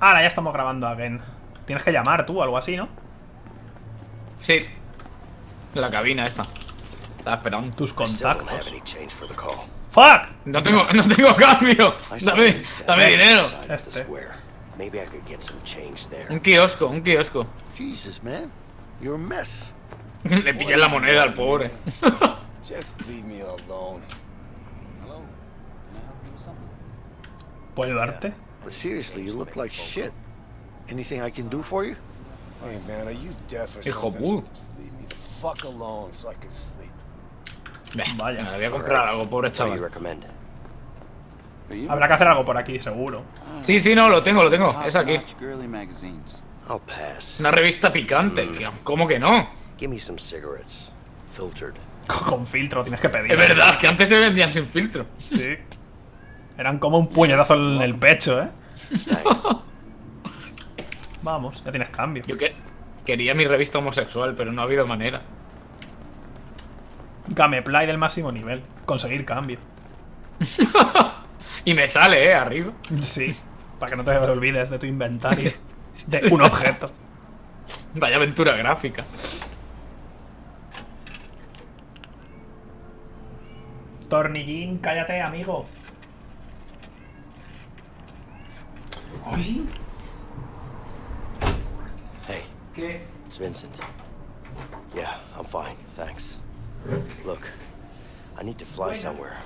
Ahora ya estamos grabando again. Tienes que llamar tú, algo así, ¿no? Sí. La cabina esta. Estaba esperando tus contactos. ¡Fuck! No tengo cambio. Dame dinero. Un kiosco. Jesus, man. You're a mess. Le pillé la moneda al pobre. Just leave me alone. ¿Puedo ayudarte? But seriously, you look like shit. Anything I can do for you? Hey man, are you deaf or something? Just leave me the fuck alone so I can sleep. Vaya, me voy a comprar algo, pobre chaval. Habrá que hacer algo por aquí, seguro. Sí, sí, no, lo tengo. Es aquí. Una revista picante. ¿Cómo que no? Con filtro, tienes que pedir. Es verdad, que antes se vendían sin filtro. Sí. Eran como un puñetazo en el pecho, ¿eh? Vamos, ya tienes cambio. Yo quería mi revista homosexual, pero no ha habido manera. Gameplay del máximo nivel. Conseguir cambio. Y me sale, arriba. Sí, para que no te olvides de tu inventario. De un objeto. Vaya aventura gráfica. Tornillín, cállate, amigo. Oye. Hey. ¿Qué? It's Vincent. Yeah, I'm fine, thanks. Look, I need to fly somewhere.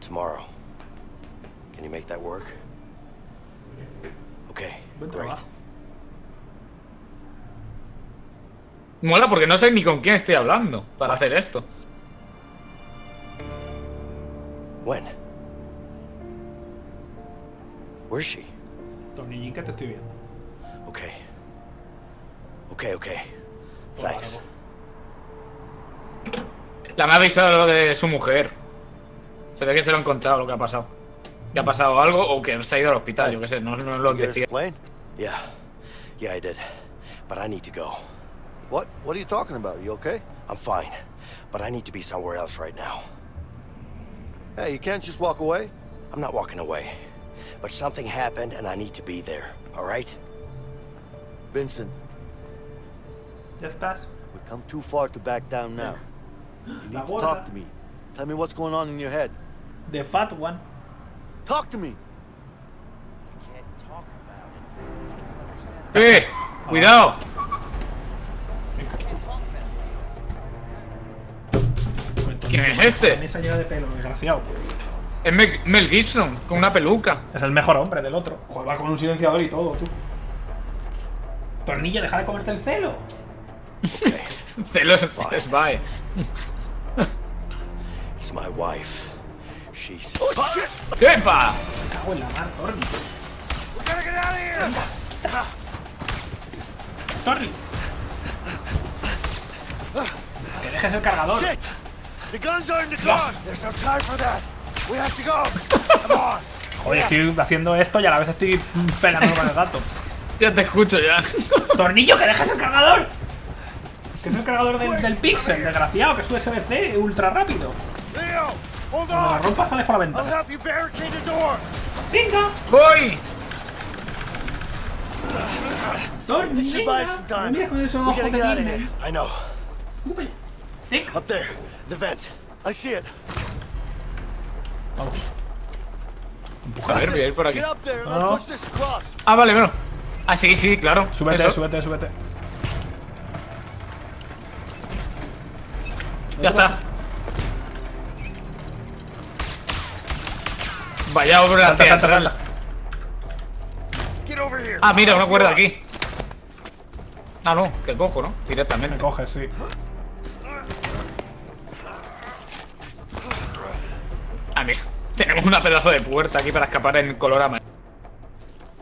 Tomorrow. Can you make that work? Okay, great. Mola porque no sé ni con quién estoy hablando para hacer esto. When? Where's she? Tornillín, que te estoy viendo. Okay. Okay. Thanks. La me ha avisado lo de su mujer. Se ve que se lo han contado lo que ha pasado. Que ha pasado algo o que se ha ido al hospital, yo qué sé, no lo decía. Yeah, I did. But I need to go. What are you talking about? You okay? I'm fine. But I need to be somewhere else right now. Hey, you can't just walk away? I'm not walking away. But something happened and I need to be there. All right? Vincent. ¿Ya estás? We've come too far to back down now. You need to talk to me. Tell me what's going on in your head. The fat one. Talk to me. I can't talk about it. Hey, cuidado. ¿Quién es este? Esa lleva de pelo, desgraciado. Es Mel Gibson, con una peluca. Es el mejor hombre del otro. Juega con un silenciador y todo, tú. Tornillo, deja de comerte el celo. Celo es bye. It's my wife. She's... ¡Oh, shit! ¡Epa! Me cago en la mar, Torni. We gotta get out of here. Venga. Torni. Que dejes el cargador. Shit. The guns are in the car. There's no time for that. We have to go. Come on. Joder, estoy haciendo esto y a la vez estoy pelando con el gato. Ya te escucho ya. Tornillo, que dejas el cargador. Que es el cargador del Pixel, desgraciado, que es USB-C ultra rápido. Leo, hold on. Cuando la rompa sales por la ventana. Venga. Voy. Tornillo. Mira con esos ojos de Disney. I know. Up there, the vent. I see it. Vamos. A ver, voy a ir por aquí. No. Ah, vale, bueno. Ah, sí, claro. Súbete. Ya está. Vaya obra. Salta. Ah, mira, una cuerda aquí. Ah, no, te cojo, ¿no? Directamente. Me coges, sí. Ah, mira, tenemos una pedazo de puerta aquí para escapar en color amarillo.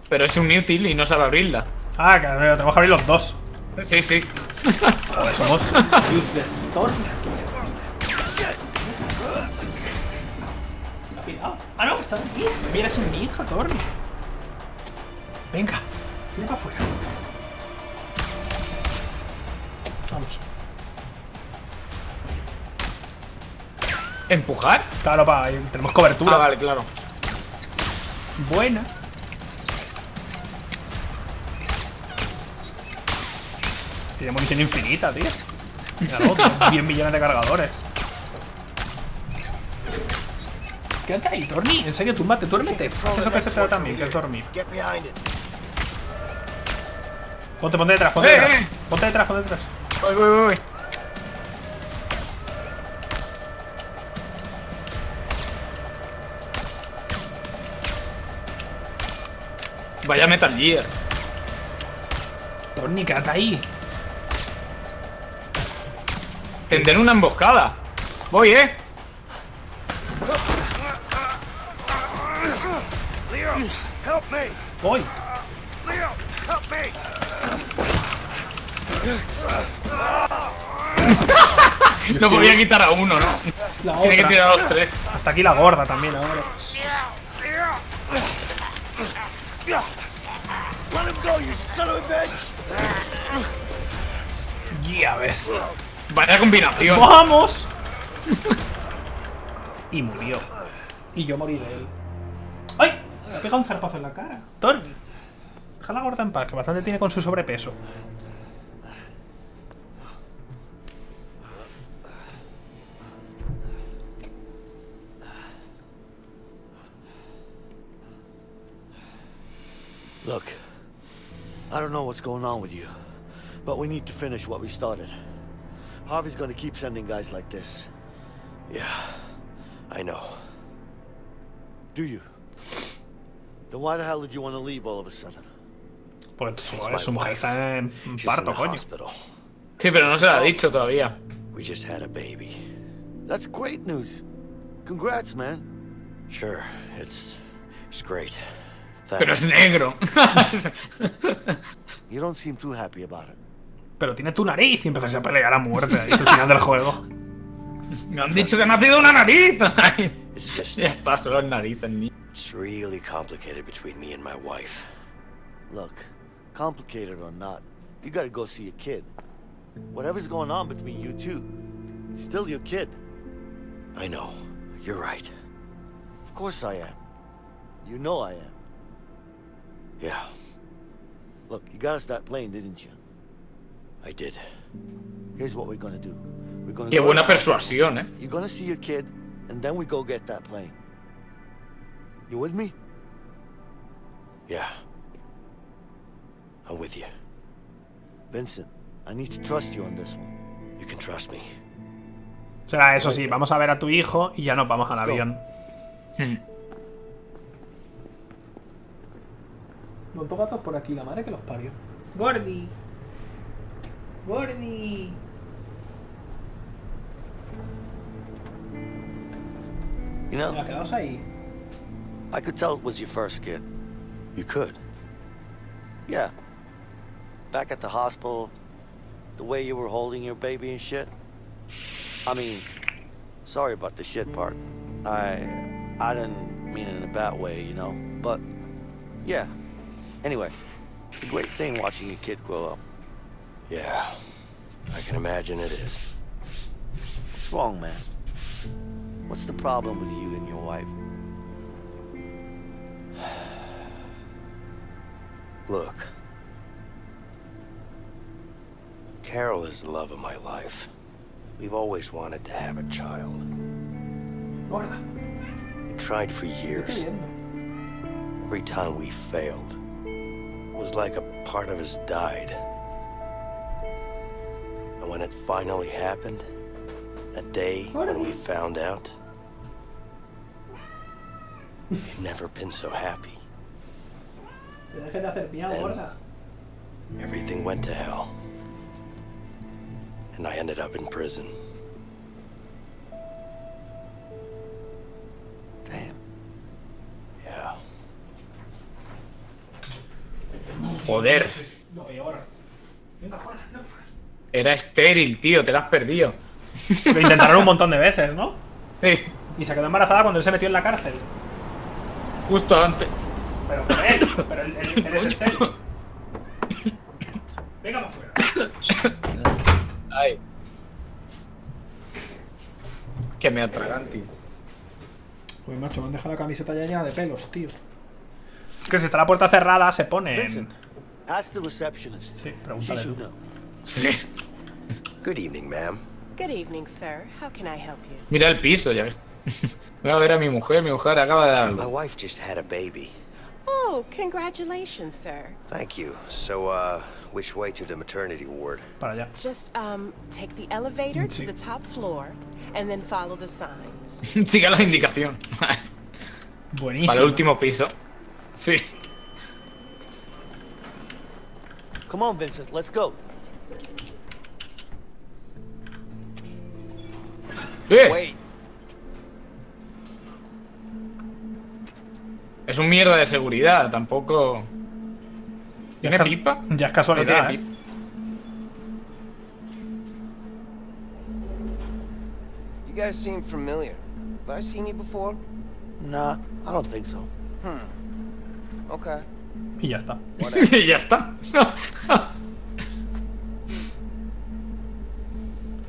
Pero es un inútil y no sabe abrirla. Ah, que tenemos que abrir los dos. Sí. Joder, somos useless. Ah, no, que estás aquí. Mira, es un ninja, Torni. Venga, tira para afuera. Vamos. ¿Empujar? Claro, tenemos cobertura. Ah, vale, claro. Buena. Tiene munición infinita, tío. Míralo, 10 millones de cargadores. Quédate ahí, Torni. En serio, túmbate, duérmete. Eso que se trata también, que es dormir. Ponte detrás, ponte detrás. Ponte detrás, ponte detrás. Voy. Vaya Metal Gear. Torni, quédate ahí. Tender una emboscada. Voy, Leo, help me. Voy. Leo, help me. No podía quitar a uno, ¿no? Tiene que tirar a los tres. Hasta aquí la gorda también ahora. Ya ves. Vaya combinación. ¡Vamos! Y murió. Y yo morí de él. ¡Ay! Me ha pegado un zarpazo en la cara. Torni. Deja la gorda en paz, que bastante tiene con su sobrepeso. Look, I don't know what's going on with you, but we need to finish what we started. Harvey's gonna keep sending guys like this. Yeah, I know. Do you? Then why the hell did you want to leave all of a sudden? Pues su mujer está en parto, coño. Sí, pero no se lo ha dicho todavía. We just had a baby. That's great news. Congrats, man. Sure, it's great. Pero es negro. You don't seem too happy about it. Pero tiene tu nariz y empezaste a pelear a muerte. Ahí es el final del juego. Me han dicho que ha nacido una nariz. Ya está, solo en nariz en mí. It's really complicated between me and my wife. Look, complicated or not, you gotta go see your kid. Whatever's going on between you two, it's still your kid. I know. You're right. Of course I am. You know I am. Yeah. Look, you got us that plane, didn't you? I did. Here's what we're gonna do. We're gonna. Qué buena persuasión, eh. You're gonna see your kid, and then we go get that plane. You with me? Yeah. I'm with you. Vincent, I need to trust you on this one. You can trust me. Será eso sí. Vamos a ver a tu hijo y ya nos vamos al avión. Los dos gatos por aquí, la madre que los parió. Gordy. Gordy. You know, quedaos ahí. I could tell it was your first kid. You could? Yeah. Back at the hospital, the way you were holding your baby and shit. I mean, sorry about the shit part. I didn't mean it in a bad way, you know, but yeah. Anyway, it's a great thing watching your kid grow up. Yeah, I can imagine it is. What's wrong, man? What's the problem with you and your wife? Look. Carol is the love of my life. We've always wanted to have a child. We tried for years. Every time we failed. It was like a part of us died. And when it finally happened, that day when we found out, we've never been so happy. Then, everything went to hell. And I ended up in prison. Damn. Yeah. Joder. Era estéril, tío, te la has perdido. Lo intentaron un montón de veces, ¿no? Sí. Y se quedó embarazada cuando él se metió en la cárcel. Justo antes. Pero él es estéril. Venga para afuera. Ay. Que me atragan, tío. Pues macho, me han dejado la camiseta ya llena de pelos, tío. Que si está la puerta cerrada, se pone. Sí, pregúntale. Good evening, ma'am. Good evening, sir. How can I help you? Mira el piso, ya ves. Voy a ver a mi mujer acaba de dar algo. My wife just had a baby. Oh, congratulations, sir. Thank you. So, which way to the maternity ward? Para allá. Just take the elevator to the top floor and then follow the signs. Siga la indicación. Buenísimo. Para el último piso. Sí. Come on, Vincent, let's go. Wait. Es un mierda de seguridad, tampoco. ¿Tiene pipa? Ya es casualidad. No tiene pipa. You guys seem familiar. Have I seen you before? Nah, I don't think so. Hmm. Okay. Y ya está. Y ya está.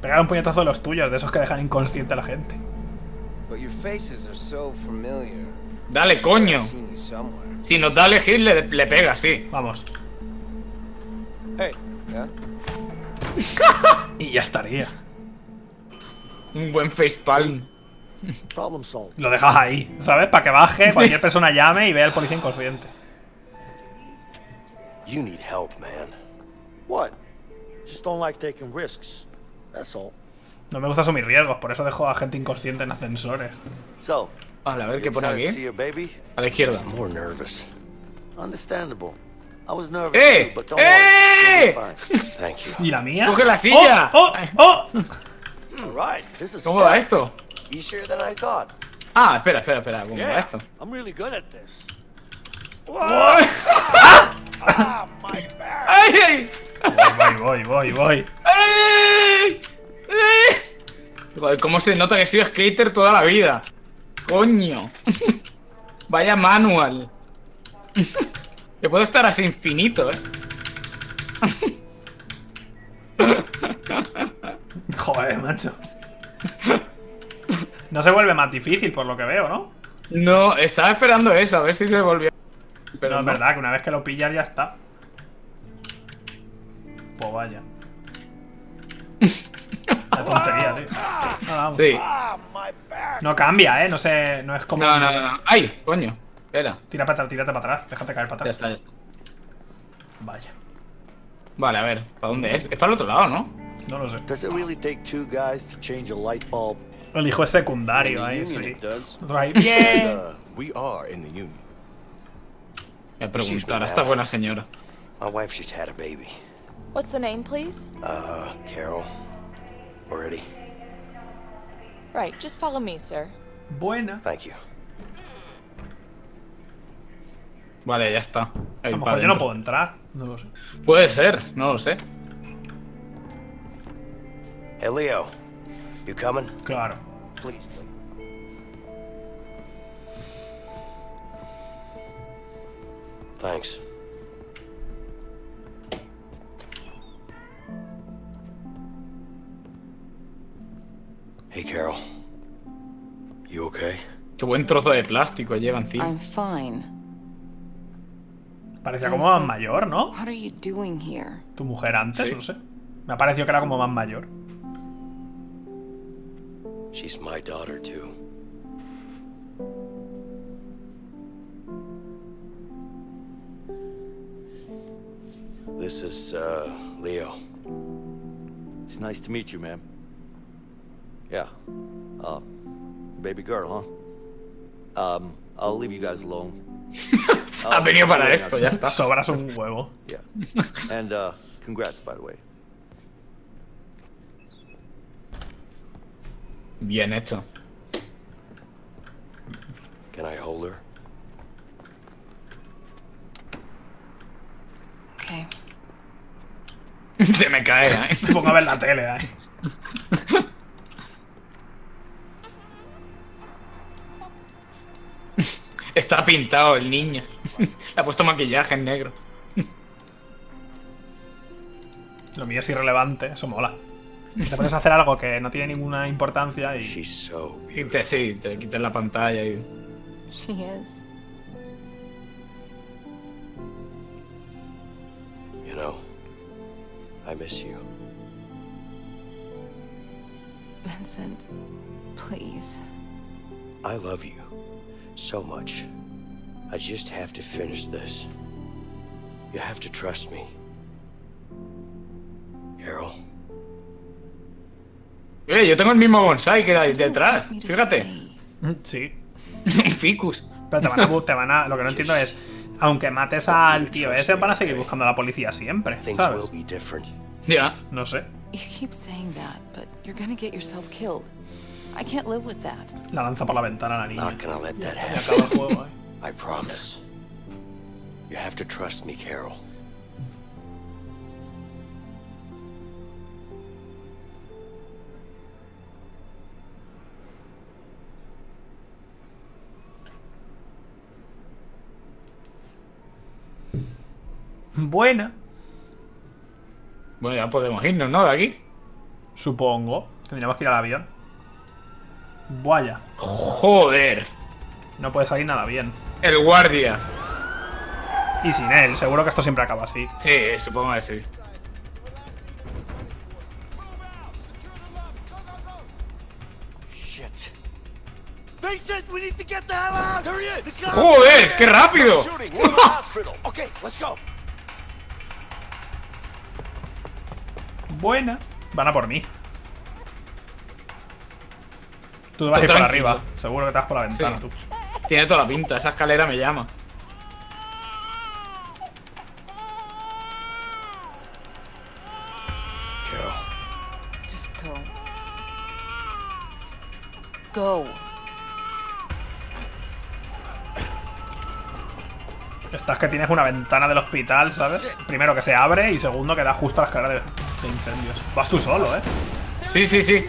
Pegar un puñetazo a los tuyos, de esos que dejan inconsciente a la gente. Dale, coño. Si nos da a elegir, le pega, sí. Vamos. Hey, yeah. Y ya estaría. Un buen facepalm. Lo dejas ahí, ¿sabes? Para que baje, cualquier persona llame y vea al policía inconsciente. You need help, man. What? Just don't like taking risks. That's all. No me gusta asumir riesgos, por eso dejo a gente inconsciente en ascensores. So, vale, a ver qué pone aquí. A la izquierda. More nervous. Understandable. I was nervous too, but don't worry. Thank you. ¿Y la mía? Coge la silla. Oh, oh, oh. Right. This is. ¿Cómo va esto? Easier than I thought. Ah, espera, espera, espera. ¿Cómo va esto? I'm really good at this. What? Ah, my back. Ay, ay. Voy. ¡Ay! Joder, cómo se nota que he sido skater toda la vida. Coño. Vaya manual. Que puedo estar así infinito, Joder, macho. No se vuelve más difícil por lo que veo, ¿no? No, estaba esperando eso, a ver si se volvió. Pero no, es verdad que una vez que lo pillas ya está. Pues vaya. La tontería, tío. Ah, sí. No cambia, no sé. No es como. No, no, no, no. ¡Ay! Coño. Espera. Tírate para atrás. Déjate caer para atrás. Ya está, ya está. Vaya. Vale, a ver. ¿Para dónde es? Es para el otro lado, ¿no? No lo sé. El hijo es secundario ahí, sí. Bien. Voy a preguntar a esta buena señora. My wife just had a baby. What's the name, please? Carol. Already. Right, just follow me, sir. Buena. Thank you. Vale, ya está. A lo mejor yo no puedo entrar, no lo sé. Puede ser, no lo sé. Hey, Leo. You coming? Claro. Please. Thanks. Hey, Carol. You okay? Qué buen trozo de plástico lleva encima. I'm fine. Parecía como más mayor, ¿no? What are you doing here? Tu mujer antes, no sé. Me ha parecido que era como más mayor. She's my daughter too. This is Leo. It's nice to meet you, ma'am. Yeah. Baby girl, huh? I'll leave you guys alone. Ha venido para esto, ya está. Sobras un huevo. Yeah. And congrats, by the way. Bien hecho. Can I hold her? Okay. Se me cae, Me pongo a ver la tele, Está pintado el niño. Le ha puesto maquillaje en negro. Lo mío es irrelevante, eso mola. Te pones a hacer algo que no tiene ninguna importancia y. Te quitas la pantalla y. I miss you. Vincent, please. I love you so much. I just have to finish this. You have to trust me. Carol. Yo tengo el mismo bonsai que hay detrás. Fíjate. Sí. Ficus. Pero te van a... Lo que no entiendo es... Aunque mates al tío ese, van a seguir buscando a la policía siempre, ¿sabes? Ya. No sé. La lanza por la ventana, la niña. Acaba el juego, I promise. You have to trust me, Carol. Buena. Bueno, ya podemos irnos, ¿no? De aquí. Supongo. Tendríamos que ir al avión. Vaya. Joder. No puede salir nada bien. El guardia. Y sin él, seguro que esto siempre acaba así. Sí, supongo que sí. Joder, qué rápido. Buena. Van a por mí. Tú te vas a ir para arriba. Seguro que te vas por la ventana, sí. Tú. Tiene toda la pinta. Esa escalera me llama. Go. Estás que tienes una ventana del hospital, ¿sabes? Primero que se abre y segundo que da justo a la escalera de incendios. Vas tú solo, ¿eh? Sí, sí, sí.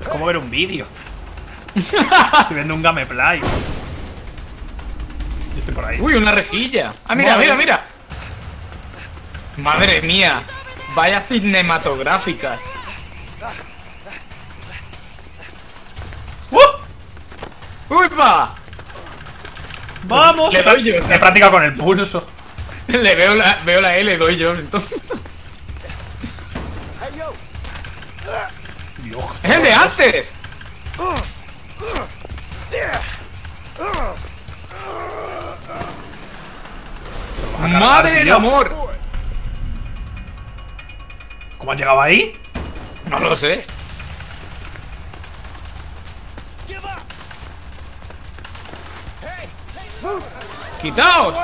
Es como ver un vídeo. Estoy viendo un gameplay. Yo estoy por ahí. Uy, una rejilla. Ah, mira, madre. Mira. Madre mía. Vaya cinematográficas. ¡Upa! ¡Vamos! Le practica con el pulso. Le veo la L, doy yo, entonces. Dios, ¡es el de antes! ¡Madre del amor! ¿Cómo has llegado ahí? No lo sé. ¡Quitaos!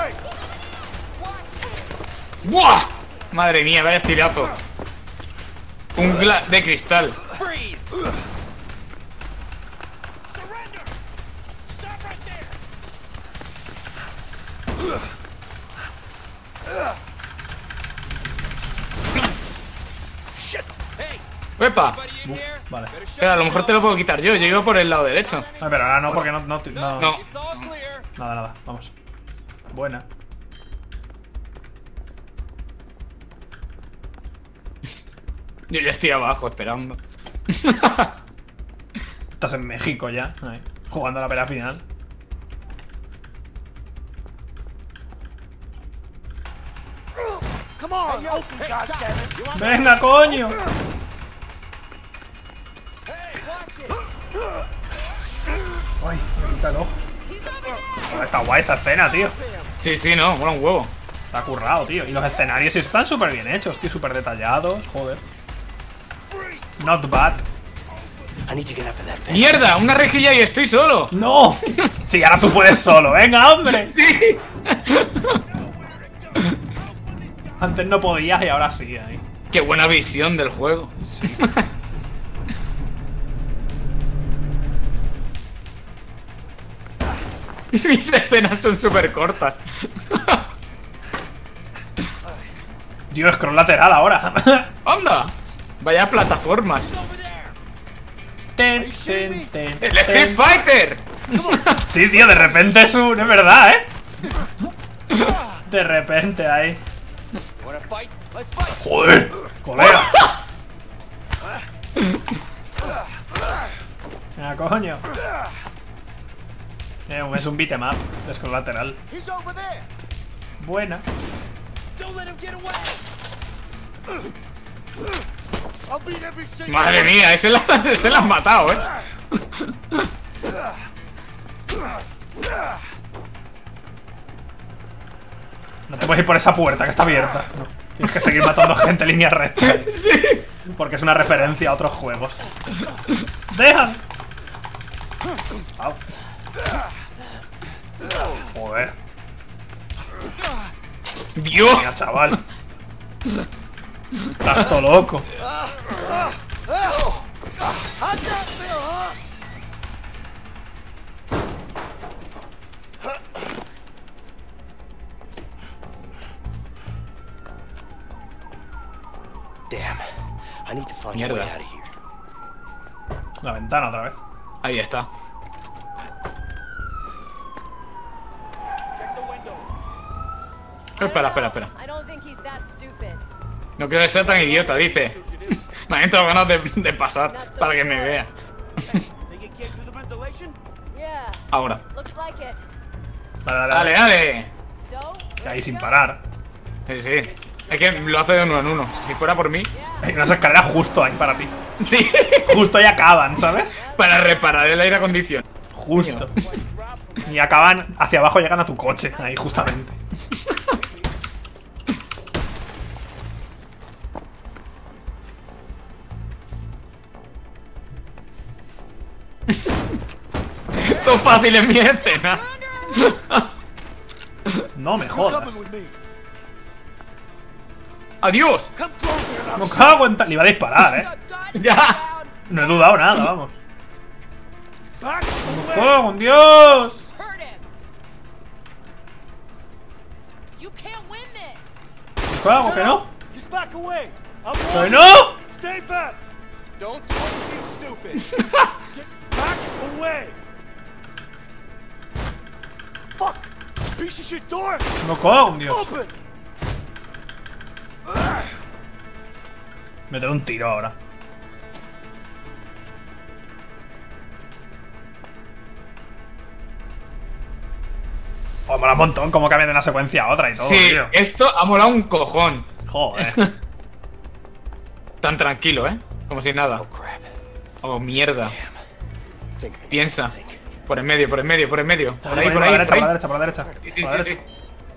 ¡Buah! Madre mía, vaya estirazo. Un glass de cristal. ¡Pepa! Vale. Pero a lo mejor te lo puedo quitar yo. Yo iba por el lado derecho. No, pero ahora no, porque no. Nada, vamos. Buena. Yo ya estoy abajo esperando. Estás en México ya, ahí, jugando a la pelea final. Venga, coño. Ay, me quita el ojo. Está guay esta escena, tío. Sí, sí, no, mola un huevo. Está currado, tío. Y los escenarios están súper bien hechos, tío, súper detallados, joder. Not bad. ¡Mierda! ¡Una rejilla y estoy solo! ¡No! Sí, ahora tú puedes solo, venga, hombre. Sí. Antes no podías y ahora sí, ahí. Qué buena visión del juego. Sí. Mis escenas son súper cortas. Dios, scroll lateral ahora. ¡Onda! Vaya plataformas. ¡El Street Fighter! Sí, tío, de repente es un... Es verdad, ¿eh? De repente ahí. ¡Joder! ¡Colega! ¡Ah, coño! Es un beat'em up, scroll lateral. Buena. Madre mía, ese la han matado, eh. No te puedes ir por esa puerta que está abierta. No. Tienes que seguir matando gente en línea recta. Sí. Porque es una referencia a otros juegos. ¡Dejan! Au. Joder. ¡Dios! Mira, chaval. Estás todo loco. Mierda. La ventana otra vez. Ahí está. Espera. No quiero ser tan idiota, dice. Me han entrado ganas de pasar para que me vea. Ahora. Dale. Ahí sin parar. Sí. Es que lo hace de uno en uno. Si fuera por mí. Hay unas escaleras justo ahí para ti. Sí. Justo ahí acaban, ¿sabes? Para reparar el aire acondicionado. Justo. Y acaban hacia abajo, llegan a tu coche. Ahí justamente. Esto es fácil en mi escena. No me jodas. ¡Adiós! No cago en tal. Le iba a disparar, eh. ¡Ya! No he dudado nada, vamos. ¡No cago en Dios! ¡No cago, que no! ¡Que no! ¡No cago en Dios! Me doy un tiro ahora. Oh, mola un montón cómo cambia de una secuencia a otra y todo, sí, tío. Esto ha molado un cojón. Joder. Tan tranquilo, ¿eh? Como si nada. Oh, mierda. Piensa. Por el medio. Por ahí. Por la derecha. Sí.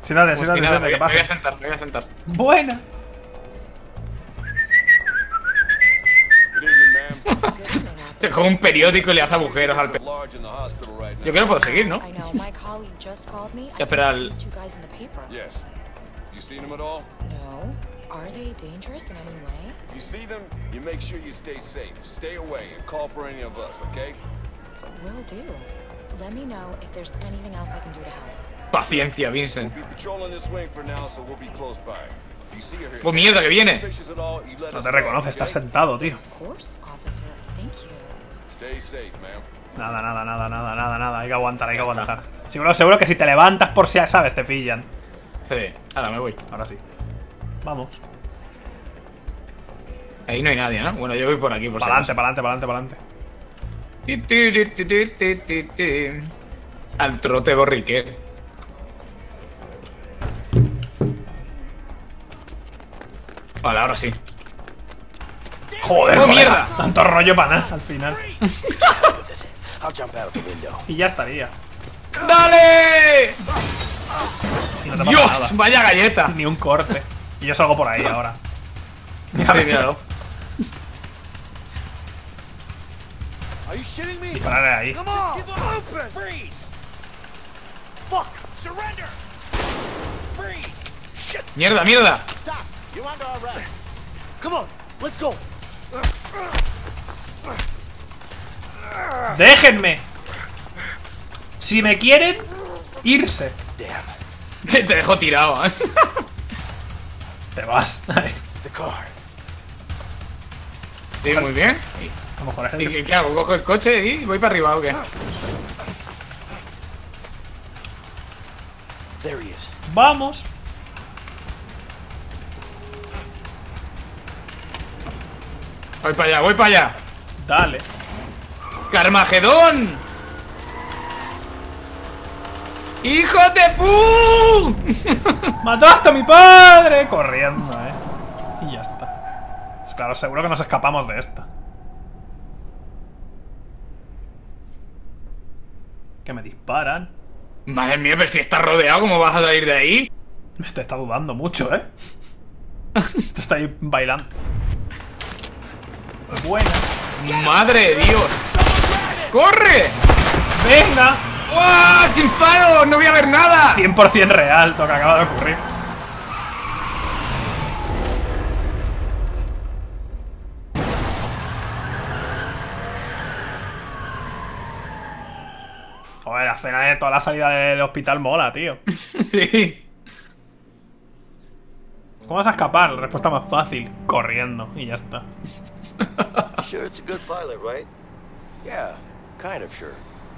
Siéntate, que pase. Me voy a sentar. Buena. Se coge un periódico y le hace agujeros al periódico. Yo creo que puedo seguir, ¿no? Espera al... Paciencia, Vincent. ¡Oh, mierda, que viene! No te reconoce, estás sentado, tío. Nada. Hay que aguantar. Seguro que si te levantas por si, sabes, te pillan. Sí, ahora me voy. Ahora sí. Vamos. Ahí no hay nadie, ¿no? Bueno, yo voy por aquí, por si acaso. Pa'lante. Al trote borriquero. Vale, ahora sí. Joder, oh, mierda. Tanto rollo para nada al final. Y ya estaría. ¡Dale! No te ¡Dios! Nada. ¡Vaya galleta! Ni un corte. Y yo salgo por ahí ahora. Míralo. Dispararé ahí. ¡Mierda! Déjenme. Si me quieren, irse. Te dejo tirado, ¿eh? Te vas. Sí, muy bien. ¿Y qué hago? ¿Cojo el coche y voy para arriba o qué? Vamos. Voy para allá. Dale. ¡Carmagedón! ¡Hijo de pu! ¡Mataste a mi padre! Corriendo, Y ya está. Es claro, seguro que nos escapamos de esta. Que me disparan. Madre mía, pero si estás rodeado, ¿cómo vas a salir de ahí? Te está dudando mucho, Te está ahí bailando. Buena. ¡Madre de Dios! ¡Corre! ¡Venga! ¡Wow! ¡Sin faro! ¡No voy a ver nada! 100% real lo que acaba de ocurrir. Joder, la escena de toda la salida del hospital mola, tío. Sí. ¿Cómo vas a escapar? La respuesta más fácil. Corriendo. Y ya está. Sure it's a good pilot, right? Yeah, kind of sure.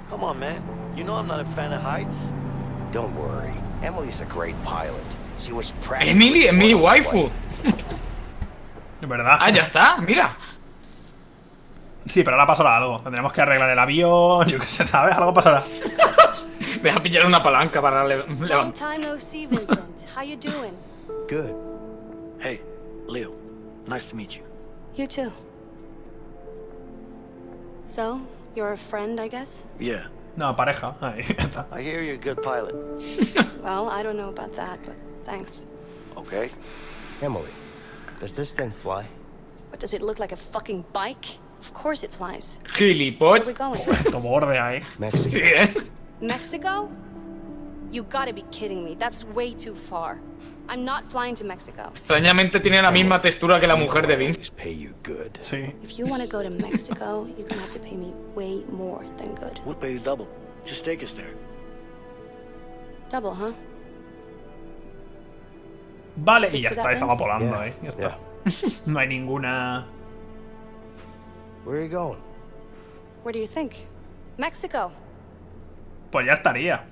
Come on, man. You know I'm not a fan of heights. Don't worry. Emily's a great pilot. She was practically... Emily waifu. De verdad. Ah, ya está. Mira. Sí, pero ahora pasará algo. Tendremos que arreglar el avión. Yo qué sé, ¿sabes? Algo pasará. Voy a pillar una palanca para levantar. Long time no see, Vincent. How you doing? Good. Hey, Leo. Nice to meet you. You too. So, you're a friend, I guess? Yeah. No, pareja. Ahí está. I hear you're a good pilot. Well, I don't know about that, but thanks. Okay. Emily, does this thing fly? What, does it look like a fucking bike? Of course it flies. Gilipollas. Where are we going? Mexico. Mexico? You gotta be kidding me. That's way too far. I'm not flying to Mexico. Extrañamente tiene la misma textura que la mujer de Vince. Sí. If you want to go to Mexico, you're gonna have to pay me way more than good. We'll pay you double. Just take us there. Double, huh? Vale, y ya está, estaba volando, Ya está. No hay ninguna. Where are you going? Where do you think? Mexico. Pues ya estaría.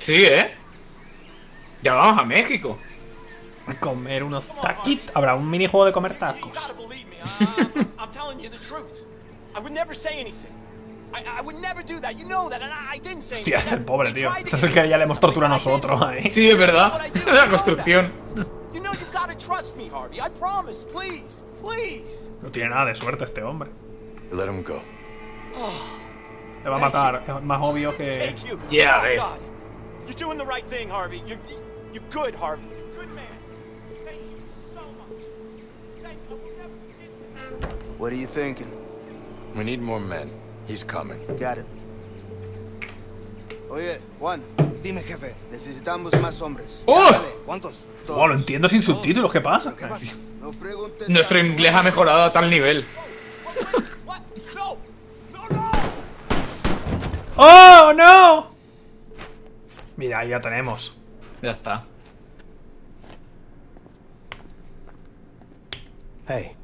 Sí, Ya vamos a México. A comer unos taquitos. Habrá un minijuego de comer tacos. Hostia, este pobre tío. Este es el que ya le hemos torturado a nosotros ahí. Sí, es verdad. La construcción. No tiene nada de suerte este hombre. Le va a matar. Es más obvio que... Ya ves. You're doing the right thing, Harvey. You're good, Harvey. You're a good man. Thank you so much. Thank you. We'll never forget that. What are you thinking? We need more men. He's coming. Got it. Oye, Juan, dime jefe, necesitamos más hombres. ¿Cuántos? Wow, lo entiendo sin subtítulos, ¿qué pasa? No preguntes. Nuestro inglés ha mejorado a tal nivel. Oh, no. Mira, ya tenemos. Ya está. Hey.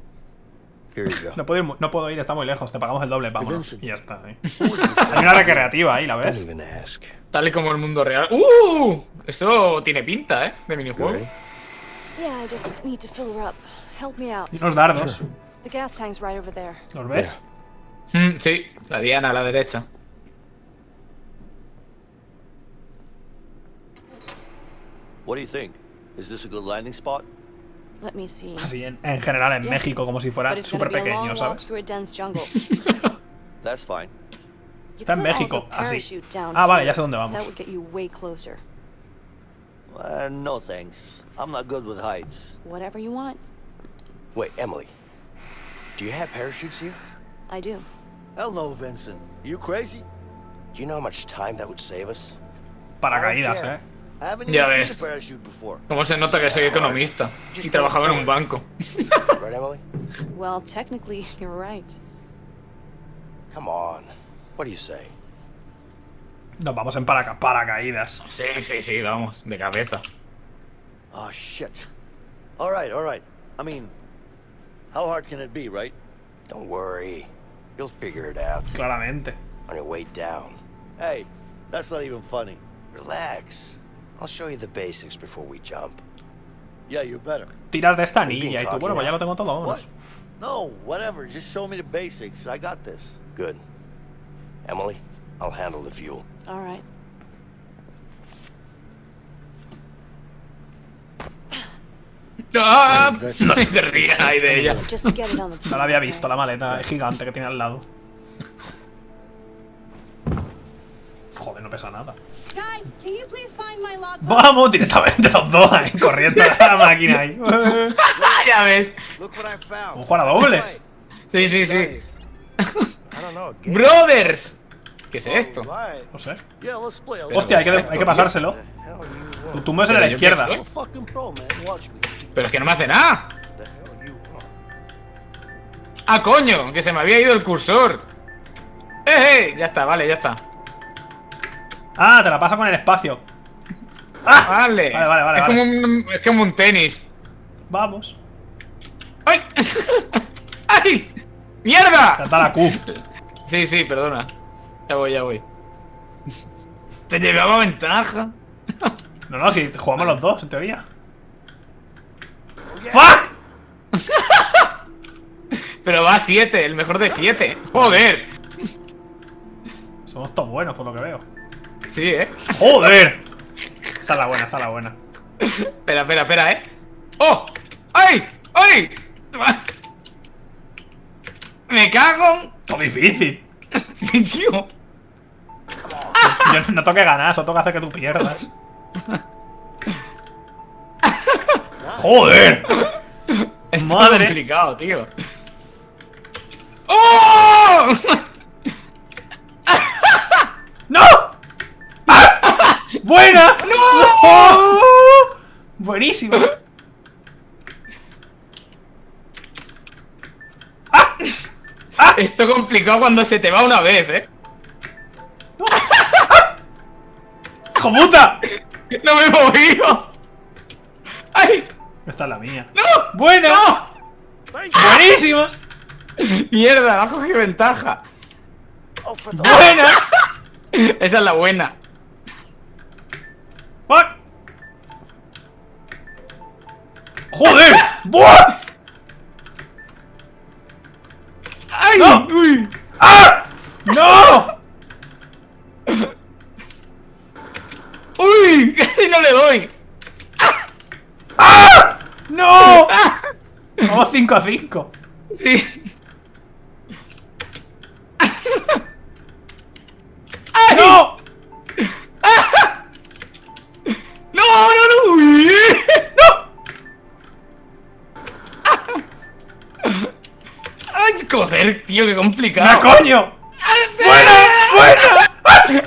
Here you go. No puedo ir, está muy lejos. Te pagamos el doble, vámonos. Y ya está. Hay una recreativa ahí, ¿la ves? Tal y como el mundo real. Eso tiene pinta, de minijuego. Y unos dardos. ¿Los ves? Sí, la diana a la derecha. What do you think? Is this a good landing spot? Let me see. Así en general en México, como si fuera súper pequeño, ¿sabes? That's fine. Está en México, así. Ah, vale, ya sé dónde vamos. No thanks. I'm not good with heights. Whatever you want. Wait, Emily. Do you have parachutes here? I do. Hell no, Vincent. You crazy? Do you know how much time that would save us? Paracaídas, Ya ves, cómo se nota que soy economista y trabajaba en un banco. Well, technically, you're right. Come on. What do you say? Nos vamos en paracaídas. Sí, vamos, de cabeza. Oh shit. All right. I mean, how hard can it be, right? Don't worry. You'll figure it out. Claramente. On your way down. Hey, that's not even funny. Relax. I'll show you the basics before we jump. Yeah, you better. Tiras de esta anilla y tú, bueno, ya lo tengo todo, vámonos. No, whatever, just show me the basics. I got this. Good. Emily, I'll handle the fuel. All right. No te rías ahí de ella. No la había visto, la maleta gigante que tiene al lado. Joder, no pesa nada. Vamos directamente los dos ahí, corriendo a la máquina ahí. Ya ves. Un juego a dobles. Sí, sí, sí. Brothers. ¿Qué es esto? No sé. Hostia, hay que pasárselo. Tu tumbo es de la izquierda. Pero es que no me hace nada. Ah, coño, que se me había ido el cursor. Ya está, vale, ya está. Ah, te la pasa con el espacio. ¡Ah! Vale, vale, vale, vale. Es como un tenis. Vamos. ¡Ay! ¡Ay! ¡Mierda! Está la Q. Sí, sí, perdona. Ya voy, ya voy. Te llevaba ventaja. No, no, si jugamos los dos, en teoría. ¡Fuck! Pero va a 7, el mejor de 7. ¡Joder! Somos todos buenos, por lo que veo. Sí, ¡joder! Está la buena, está la buena. Espera, espera, espera, ¡oh! ¡Ay! ¡Ay! ¡Me cago! ¡Todo difícil! Sí, tío. Yo no tengo que ganar, solo tengo que hacer que tú pierdas. ¡Joder! Es madre complicado, tío. ¡Oh! ¡No! ¡Ah! ¡Buena! ¡No! ¡Buenísima! ¡Ah! ¡Ah! Esto complicado cuando se te va una vez, ¡hijo puta! ¡No me he movido! ¡Ay! Esta es la mía. ¡No! ¡Buena! ¡No! ¡Buenísima! ¡Mierda! ¡No cogí ventaja! ¡Buena! Esa es la buena. ¡Fuck! ¡Joder! ¡Buah! ¡Ay! ¡No! ¡Uy! ¡Ah! ¡No! ¡Uy! ¡Casi no le doy! ¡Ah! ¡Ah! ¡No! ¡Ah! Vamos 5 a 5. Sí. ¡Ay! ¡No! ¡Ah! ¡No, no, no! ¡Uy! ¡No! ¡Ay, joder, tío! ¡Qué complicado! ¡No, coño! ¡Buena! ¡Buena!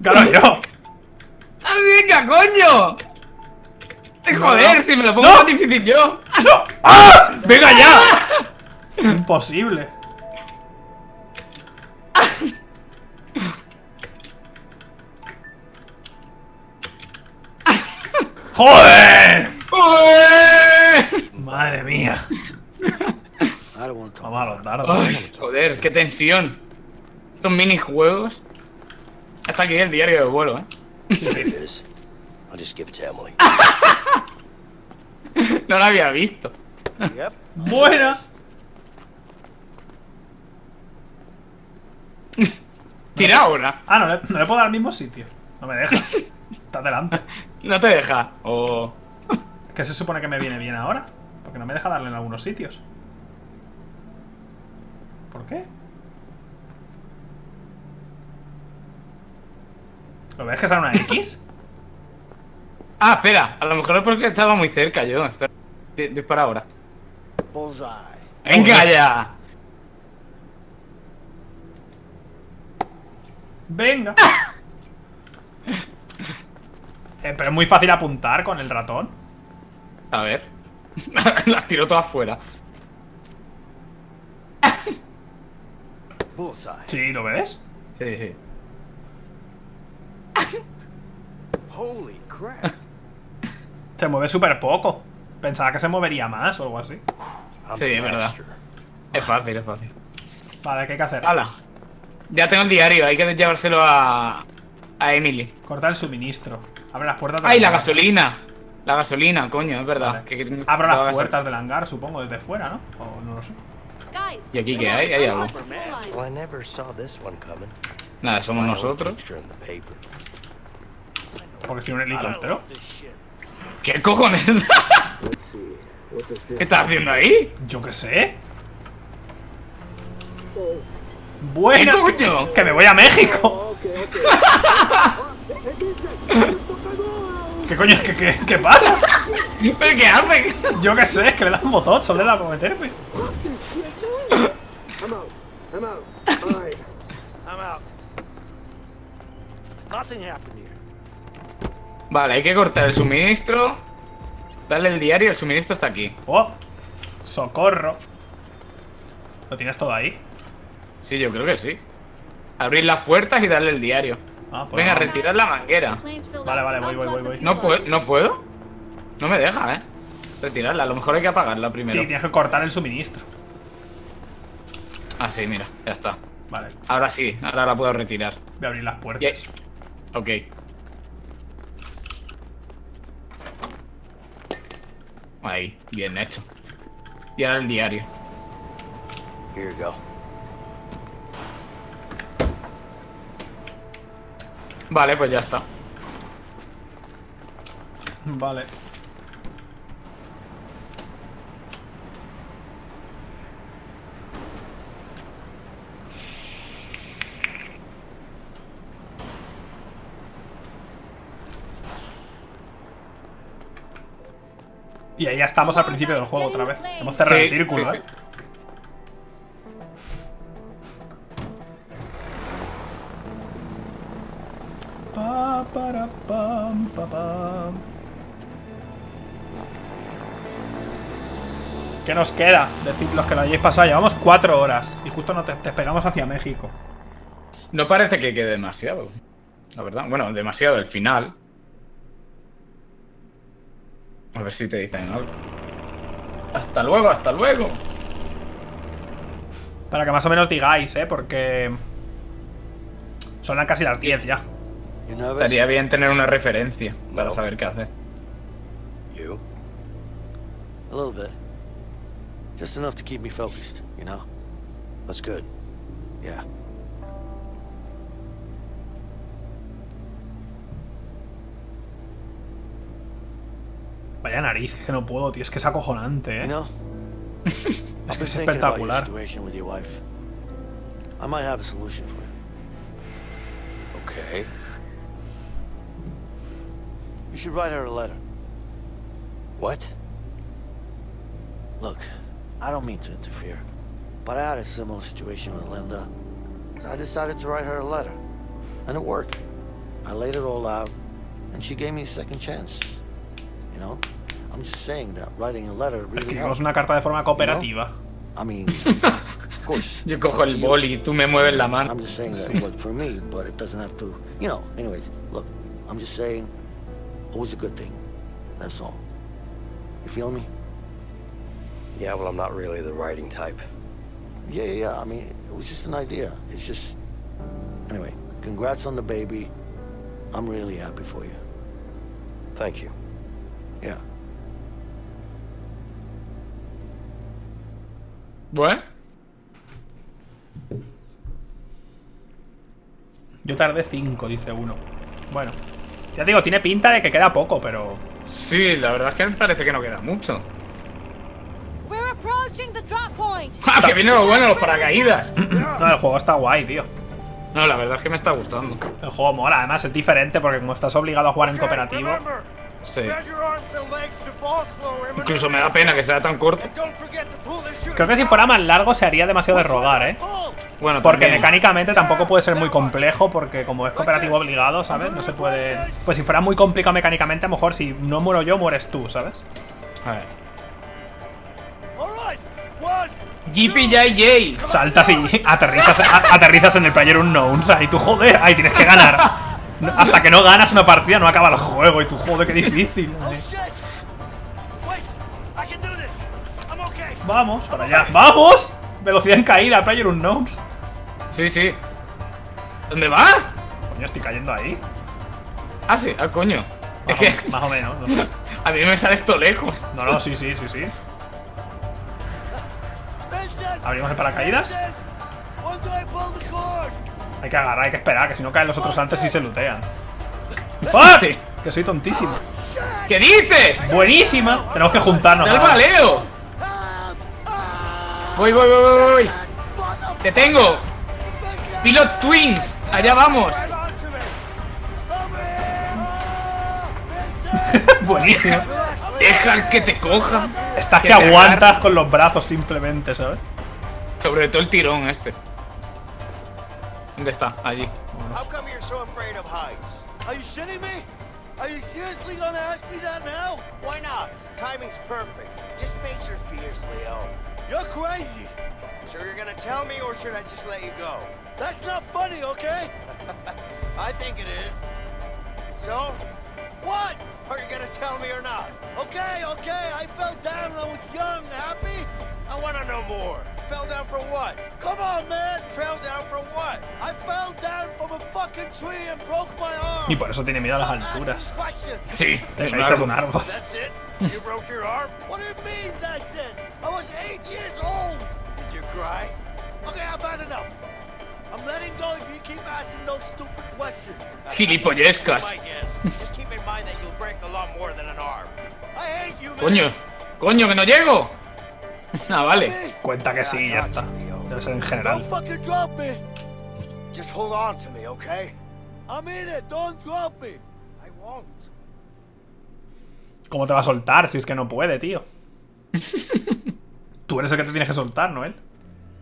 ¡Gano yo! ¡Venga, coño! ¡Joder, no, si me lo pongo más difícil yo! ¡No! ¡Ah! ¡Venga ya! Imposible. ¡Joder! ¡Joder! ¡Madre mía! Toma los dardos. Ay, joder, qué tensión. Estos minijuegos. Hasta aquí el diario de vuelo, No la había visto. Bueno. Tira ahora. Ah, no le puedo dar al mismo sitio. No me deja. Está delante. No te deja. O... ¿qué se supone que me viene bien ahora? Porque no me deja darle en algunos sitios. ¿Por qué? ¿Lo ves que sale una X? Ah, espera, a lo mejor es porque estaba muy cerca yo. Espera, dispara ahora. ¡Venga ya! ¡Venga! Pero es muy fácil apuntar con el ratón. A ver. Las tiro todas fuera. Sí, ¿lo ves? Sí, sí. Holy crap. Se mueve súper poco. Pensaba que se movería más o algo así. Sí, es verdad. Es fácil, es fácil. Vale, ¿qué hay que hacer? ¡Hala! Ya tengo el diario, hay que llevárselo a Emily. Corta el suministro. Abre las puertas. ¡Ay, la gasolina! La gasolina, coño, es verdad. Vale. Que abro las puertas del hangar, supongo, desde fuera, ¿no? O no lo sé. ¿Y aquí qué hay? Hay algo. Nada, somos nosotros. Porque si un helicóptero. ¿Qué cojones? ¿Qué estás haciendo ahí? Yo qué sé. Bueno, que me voy a México. ¿Qué coño es? ¿Qué pasa? ¿Pero qué hace? Yo qué sé, es que le das un botón, solo le da para meterme. Vale, hay que cortar el suministro. Dale el diario, el suministro está aquí. ¡Oh! ¡Socorro! ¿Lo tienes todo ahí? Sí, yo creo que sí. Abrir las puertas y darle el diario. Ah, pues venga, no. Retirar la manguera. Vale, vale, voy. ¿No puedo? No me deja, ¿eh? Retirarla, a lo mejor hay que apagarla primero. Sí, tienes que cortar el suministro. Ah, sí, mira, ya está. Vale. Ahora sí, ahora la puedo retirar. Voy a abrir las puertas. Yeah. Ok. Ahí, bien hecho. Y ahora el diario. Here you go. Vale, pues ya está. Vale. Y ahí ya estamos al principio del juego otra vez. Hemos cerrado el círculo, ¿eh? ¿Qué nos queda? Decid los que lo hayáis pasado. Llevamos 4 horas y justo nos despegamos hacia México. No parece que quede demasiado, la verdad. Bueno, demasiado el final. A ver si te dicen algo. ¡Hasta luego, hasta luego! Para que más o menos digáis, ¿eh? Porque son casi las 10 ya. Estaría bien tener una referencia para saber qué hacer. A little bit. Just enough to keep me focused, you know? That's good. Yeah. Vaya nariz, es que no puedo, tío. Es que es acojonante, ¿eh? You know, es que es espectacular. I might have a solution for you. Okay. You should write her a letter. What? Look, I don't mean to interfere, but I had a similar situation with Linda, so I decided to write her a letter, and it worked. I laid it all out, and she gave me a second chance. You know, I'm just saying that writing a letter really helps. Escribimos una carta de forma cooperativa. I mean, of course. Yo cojo el boli y tú me mueves la mano. I'm just saying that it worked for me, but it doesn't have to. You know, anyways, look, I'm just saying it was a good thing. That's all. You feel me? Yeah, well, I'm not really the writing type. Yeah, I mean, it was just an idea. It's just... Anyway, congrats on the baby. I'm really happy for you. Thank you. Yeah. Bueno. Yo tardé 5, dice uno. Bueno. Ya te digo, tiene pinta de que queda poco, pero... Sí, la verdad es que me parece que no queda mucho. ¡Ah, que viene lo bueno, los paracaídas! No, el juego está guay, tío. No, la verdad es que me está gustando. El juego mola, además es diferente porque como estás obligado a jugar en cooperativo. Sí. Incluso me da pena que sea tan corto. Creo que si fuera más largo se haría demasiado de rogar, ¿eh? Bueno, porque también mecánicamente tampoco puede ser muy complejo porque como es cooperativo obligado, ¿sabes? No se puede... Pues si fuera muy complicado mecánicamente, a lo mejor si no muero yo, mueres tú, ¿sabes? A ver... JPJJ. Saltas y aterrizas en el player unknowns. Y tú, joder, ahí tienes que ganar. Hasta que no ganas una partida no acaba el juego. Y tú, joder, qué difícil. Vamos, para allá. ¡Vamos! Velocidad en caída, player unknowns. Sí. ¿Dónde vas? Coño, estoy cayendo ahí. Ah, sí, ah, coño. Es que... Más o menos, no sé. A mí me sale esto lejos. No, sí. ¿Abrimos el paracaídas? Hay que agarrar, hay que esperar, que si no caen los otros antes y se lootean. ¡Fuck! Sí. Que soy tontísimo. ¿Qué dices? Buenísima. Tenemos que juntarnos. ¡Salva, Leo! Voy. Te tengo. Pilot Twins. Allá vamos. Buenísimo. Deja que te coja. Estás que aguantas agarra con los brazos simplemente, ¿sabes? Sobre todo el tirón este. ¿Dónde está? Allí. What? Are you gonna tell me or not? Okay, I fell down when I was young, happy? I wanna know more. Fell down from what? Come on, man! Fell down from what? I fell down from a fucking tree and broke my arm! Y por eso tiene miedo a las alturas. Sí, te caíste de un árbol. That's it? You broke your arm? What do you mean, that's it? I was 8 years old! Did you cry? Okay, I've had enough. I'm letting go if you keep asking those stupid questions. Gilipollescas. Just keep in mind that you'll break a lot more than an arm. I hate you, man. Coño, que no llego. Ah, vale. Cuenta que sí, ya está. Debe ser en general. Don't fucking drop me. Just hold on to me, okay? I'm in it. Don't drop me. I won't. ¿Cómo te va a soltar si es que no puede, tío? Tú eres el que te tienes que soltar, ¿no él?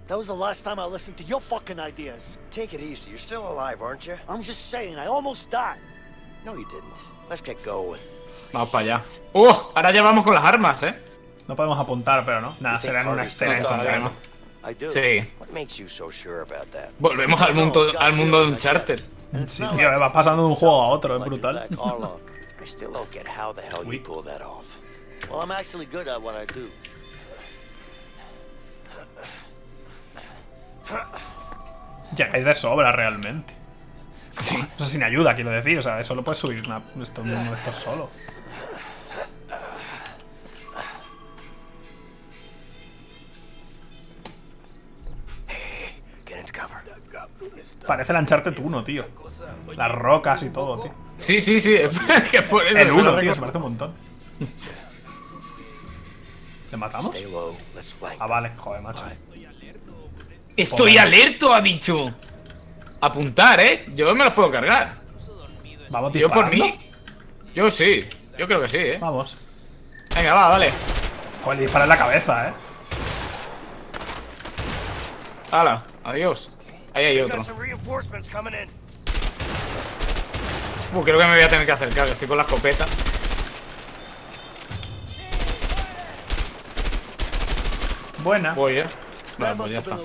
That was the last time I listened to your fucking ideas. Take it easy. You're still alive, aren't you? I'm just saying, I almost died. No, you didn't. Let's get going. Vamos para allá. Ahora ya vamos con las armas, ¿eh? No podemos apuntar, pero no. Nada, será en una escena encontrarnos. Sí. Volvemos al mundo de Uncharted. Sí, tío, vas pasando de un juego a otro, es brutal. Uy. Ya caes de sobra realmente. Sí. O sea, sin ayuda, quiero decir. O sea, eso lo puedes subir esto solo. Parece el Uncharted 1, tío. Las rocas y todo, tío. Sí. El 1, tío, se parece un montón. ¿Le matamos? Ah, vale, joder, macho. ¡Estoy alerto, ha dicho! Apuntar, ¿eh? Yo me los puedo cargar. ¿Vamos disparando? ¿Yo por mí? Yo sí. Yo creo que sí, ¿eh? Vamos. Venga, va, vale. Joder, dispara en la cabeza, ¿eh? ¡Hala! ¡Adiós! Ahí hay otro. Creo que me voy a tener que acercar, que estoy con la escopeta. Buena. Voy, ¿eh? Vale, pues ya está.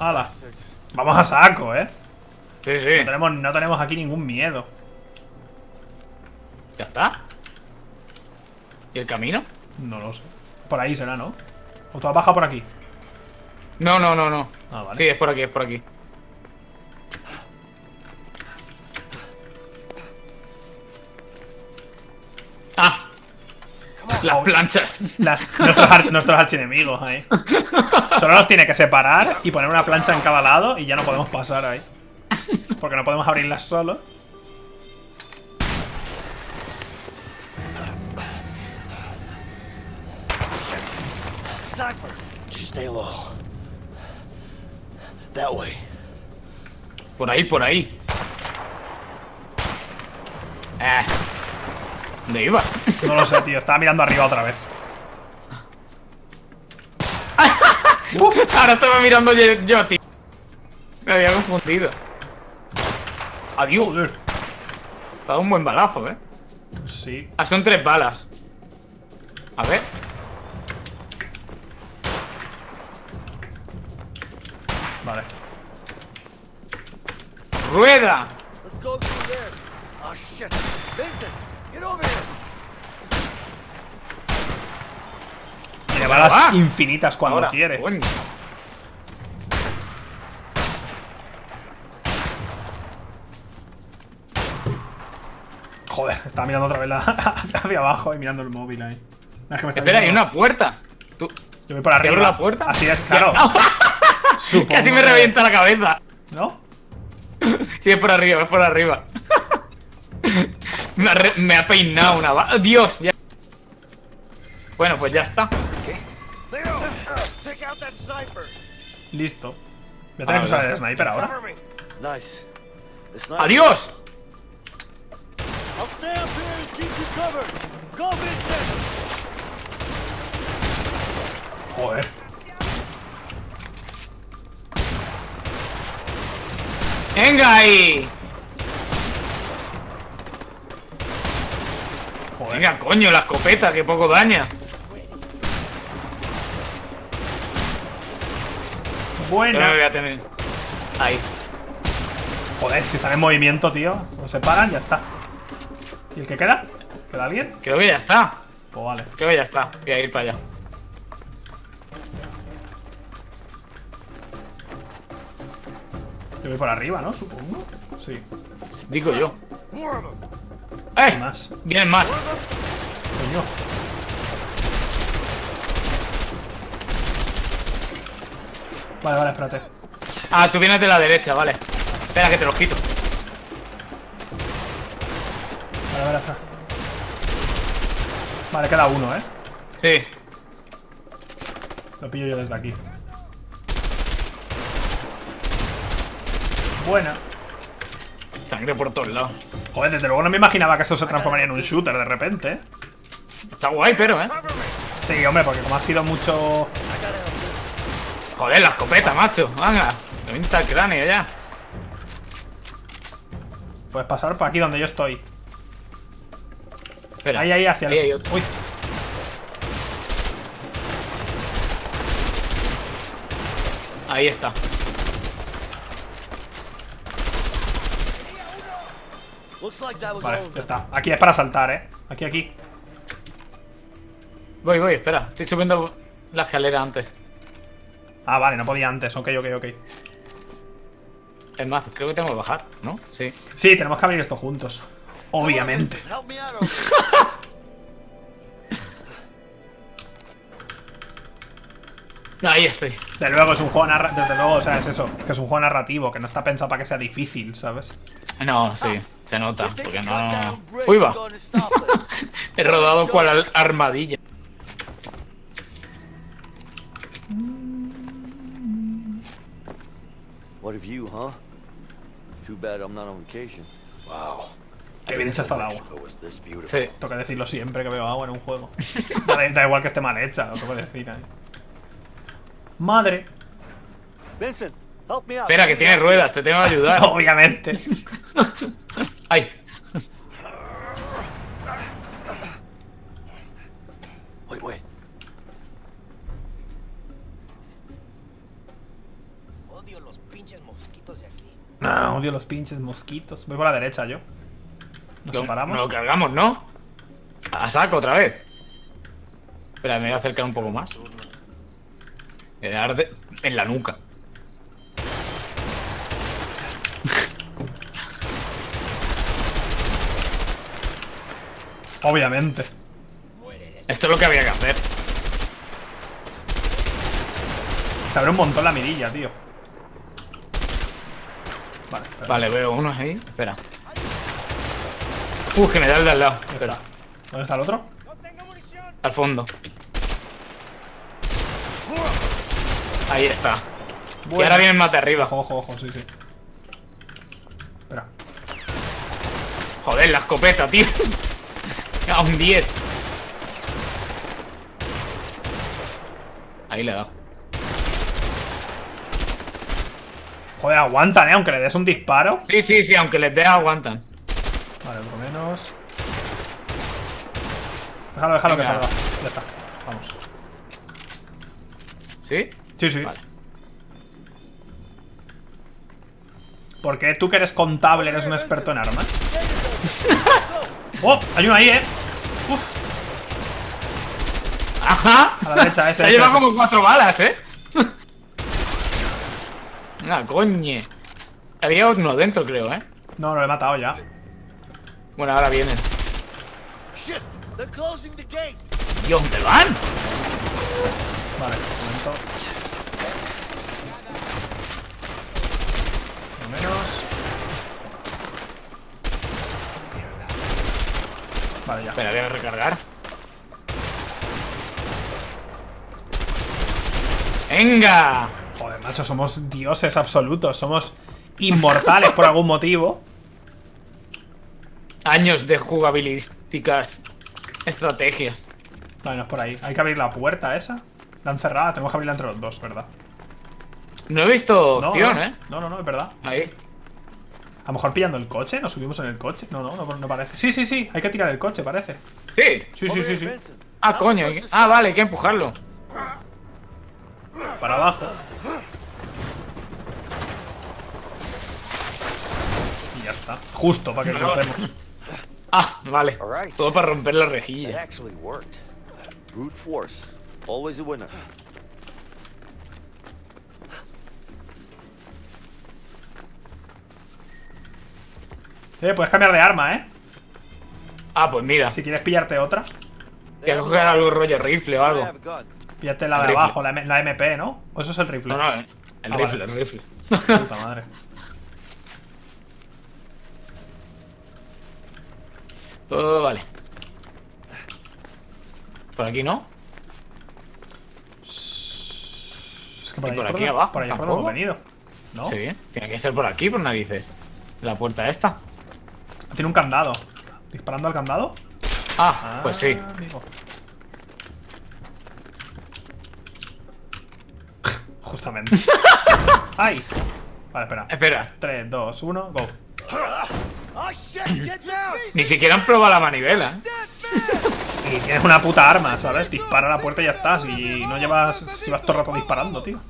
¡Hala! Vamos a saco, ¿eh? Sí. No tenemos aquí ningún miedo. ¿Ya está? ¿Y el camino? No lo sé. Por ahí será, ¿no? ¿O tú has bajado por aquí? No. Ah, vale. Sí, es por aquí. ¡Ah! Las planchas. Nuestros archienemigos ahí. Solo nos tiene que separar y poner una plancha en cada lado y ya no podemos pasar ahí. Porque no podemos abrirlas solo. Por ahí. ¿Dónde ibas? No lo sé, tío. Estaba mirando arriba otra vez. Ahora estaba mirando yo, tío. Me había confundido. Adiós. Te ha dado un buen balazo, ¿eh? Sí. Ah, son 3 balas. A ver. Vale. ¡Rueda! Oh, shit. Vincent. Tiene balas infinitas cuando quiere. Coño. Joder, estaba mirando otra vez hacia abajo y mirando el móvil ahí. Es que me está Espera, hay una puerta. ¿Tú? Yo voy para arriba. ¿Abro la puerta? Así es, claro. Casi me revienta la cabeza. ¿No? Sí, es por arriba. Me ha peinado una bala. ¡Dios! Ya. Bueno, pues ya está. Listo. Me tengo que usar el sniper ahora. ¡Adiós! Joder. ¡Venga ahí! Joder. Venga, coño, la escopeta, que poco daña. Bueno. Voy a tener. Ahí. Joder, si están en movimiento, tío. No se paran, ya está. ¿Y el que queda? ¿Queda alguien? Creo que ya está. Pues vale. Creo que ya está. Voy a ir para allá. Yo voy por arriba, ¿no? Supongo. Sí. Digo yo. ¡Eh! Más. Vienen más. Coño. Vale, vale, espérate. Ah, tú vienes de la derecha, vale. Espera que te los quito. Vale, vale, está. Vale, queda uno, ¿eh? Sí. Lo pillo yo desde aquí. Buena. Sangre por todos lados. Joder, desde luego no me imaginaba que esto se transformaría en un shooter de repente, ¿eh? Está guay, pero, ¿eh? Sí, hombre, porque como ha sido mucho... Joder, la escopeta, macho. Venga, me pinta el cráneo ya. Puedes pasar por aquí donde yo estoy. Espera. Ahí, ahí, hacia el... Ahí, uy. Ahí está. Vale, ya está. Aquí es para saltar, ¿eh? Aquí, aquí. Voy, voy, espera. Estoy subiendo la escalera antes. Ah, vale, no podía antes. Ok. Es más, creo que tengo que bajar, ¿no? Sí. Sí, tenemos que abrir esto juntos. Obviamente. Ahí estoy. Desde luego, es un juego narrativo. Desde luego, o sea, es eso. Que es un juego narrativo, que no está pensado para que sea difícil, ¿sabes? No, sí. Se nota, porque no... ¡Uy, va! He rodado cual armadilla. Qué bien hecha está el agua. Sí. Toca decirlo siempre que veo agua en un juego. Da igual que esté mal hecha, lo tengo que decir. ¡Madre! Vincent, espera, que tiene ruedas, te tengo que ayudar. Obviamente. ¡Ay! Uy. Odio los pinches mosquitos de aquí. No, odio los pinches mosquitos. Voy por la derecha yo. Nos separamos. Lo cargamos, ¿no? A saco otra vez. Espera, me voy a acercar un poco más. Me arde en la nuca. Obviamente. Esto es lo que había que hacer. Se abre un montón la mirilla, tío. Vale, espera. Vale, veo uno ahí. Espera. Que me da el de al lado. Espera. ¿Dónde está el otro? Al fondo. Ahí está. Bueno. Y ahora vienen más de arriba. Ojo, sí. Espera. Joder, la escopeta, tío. A un 10. Ahí le he dado. Joder, aguantan, aunque le des un disparo. Sí, aunque les des aguantan. Vale, por lo menos. Déjalo que salga. Ya está, vamos. ¿Sí? Sí. Vale. ¿Por qué tú que eres contable eres un experto en armas? ¡Oh! Hay uno ahí, ¿eh? Uf. ¡Ajá! A la derecha, ese. Se lleva como 4 balas, ¿eh? ¡Ah, coño! Había uno dentro, creo, ¿eh? No, lo he matado ya. Bueno, ahora vienen. ¿Y dónde van? Vale, un momento. Menos. Vale, ya. Espera, voy a recargar. ¡Venga! Joder, macho, somos dioses absolutos. Somos inmortales por algún motivo. Años de jugabilísticas estrategias. Bueno, es por ahí. Hay que abrir la puerta esa. La han cerrado, tenemos que abrirla entre los dos, ¿verdad? No he visto opción, no, ¿eh? No, no, no, es verdad. Ahí. A lo mejor pillando el coche, nos subimos en el coche. No, no, no, no parece. Sí, sí, sí, hay que tirar el coche, parece. Sí. Sí, sí, sí, sí. Ah, coño. Ah, vale, hay que empujarlo. Para abajo. Y ya está. Justo para que lo rompemos. Ah, vale. Todo para romper la rejilla. Puedes cambiar de arma, ¿eh? Ah, pues mira. Si quieres pillarte otra. Que coger algo rollo rifle o algo. Píllate la de abajo, la MP, ¿no? ¿O eso es el rifle? No, no, el rifle, el rifle. Puta madre. Todo vale. ¿Por aquí no? Es que por aquí abajo. Por ahí por donde hemos venido, ¿no? Sí, tiene que ser por aquí, por narices. La puerta esta. Tiene un candado. ¿Disparando al candado? Ah, pues sí. Amigo. Justamente. ¡Ay! Vale, espera. Espera. 3, 2, 1, go. Ni siquiera han probado la manivela. Y tienes una puta arma, ¿sabes? Dispara a la puerta y ya estás. Y no llevas. Si vas todo el rato disparando, tío.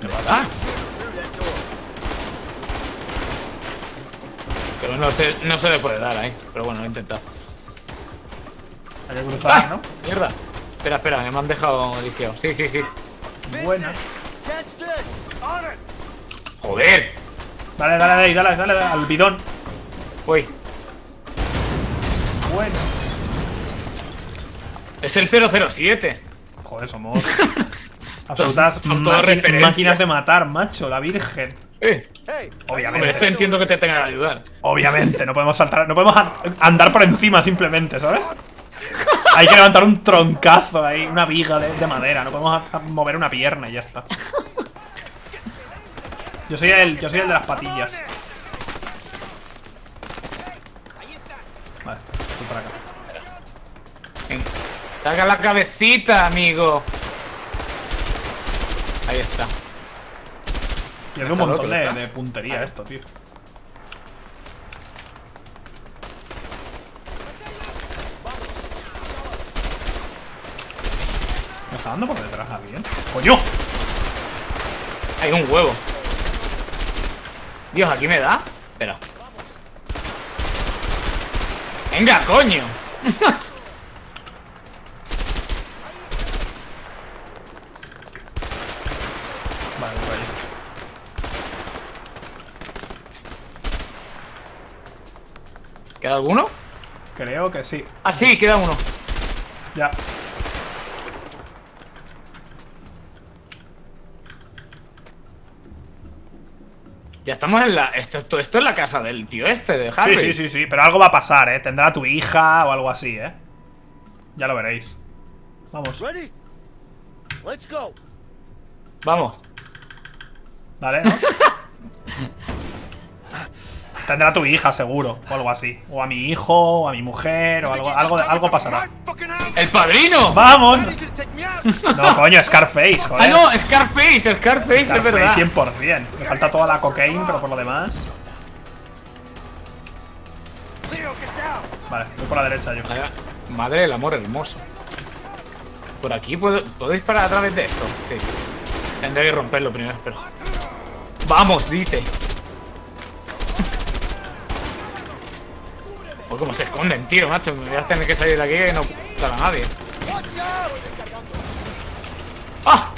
¿Qué pasa? Pero no se le puede dar ahí. Pero bueno, lo he intentado. Hay que cruzar, ¿no? Mierda. Espera, espera, que me han dejado lisiado. Sí, sí, sí. Buena. Joder. Dale, dale, dale, dale, dale al bidón. Uy. Bueno. Es el 007. Joder, somos absolutas son máquinas de matar, macho, la virgen. Obviamente. Esto entiendo que te tengan que ayudar. Obviamente, no podemos saltar, no podemos andar por encima simplemente, ¿sabes? Hay que levantar un troncazo ahí, una viga de madera, no podemos mover una pierna y ya está. Yo soy el de las patillas. Vale, voy para acá. Saca la cabecita, amigo. Ahí está. Y hay un montón de puntería esto, tío. Me está dando por detrás a alguien. ¡Coño! Hay un huevo. Dios, aquí me da. Espera. ¡Venga, coño! Vale, voy. ¿Queda alguno? Creo que sí. Ah, sí, queda uno. Ya. Ya estamos en la... Esto es la casa del tío este, de Harry. Sí, sí, sí, sí, pero algo va a pasar, ¿eh? Tendrá a tu hija o algo así, ¿eh? Ya lo veréis. Vamos. Vamos. Dale, ¿no? Tendrá a tu hija, seguro, o algo así. O a mi hijo, o a mi mujer, o algo pasará. ¡El padrino! ¡Vamos! No, coño, Scarface, joder. Ah, no, Scarface, es verdad. 100%. Me falta toda la cocaína, pero por lo demás. Vale, voy por la derecha yo. Madre del amor hermoso. Por aquí puedo disparar a través de esto. Sí. Tendré que romperlo primero, pero. ¡Vamos! Dice. Como se esconden, tío, macho. Me voy a tener que salir de aquí y no para nadie. ¡Ah!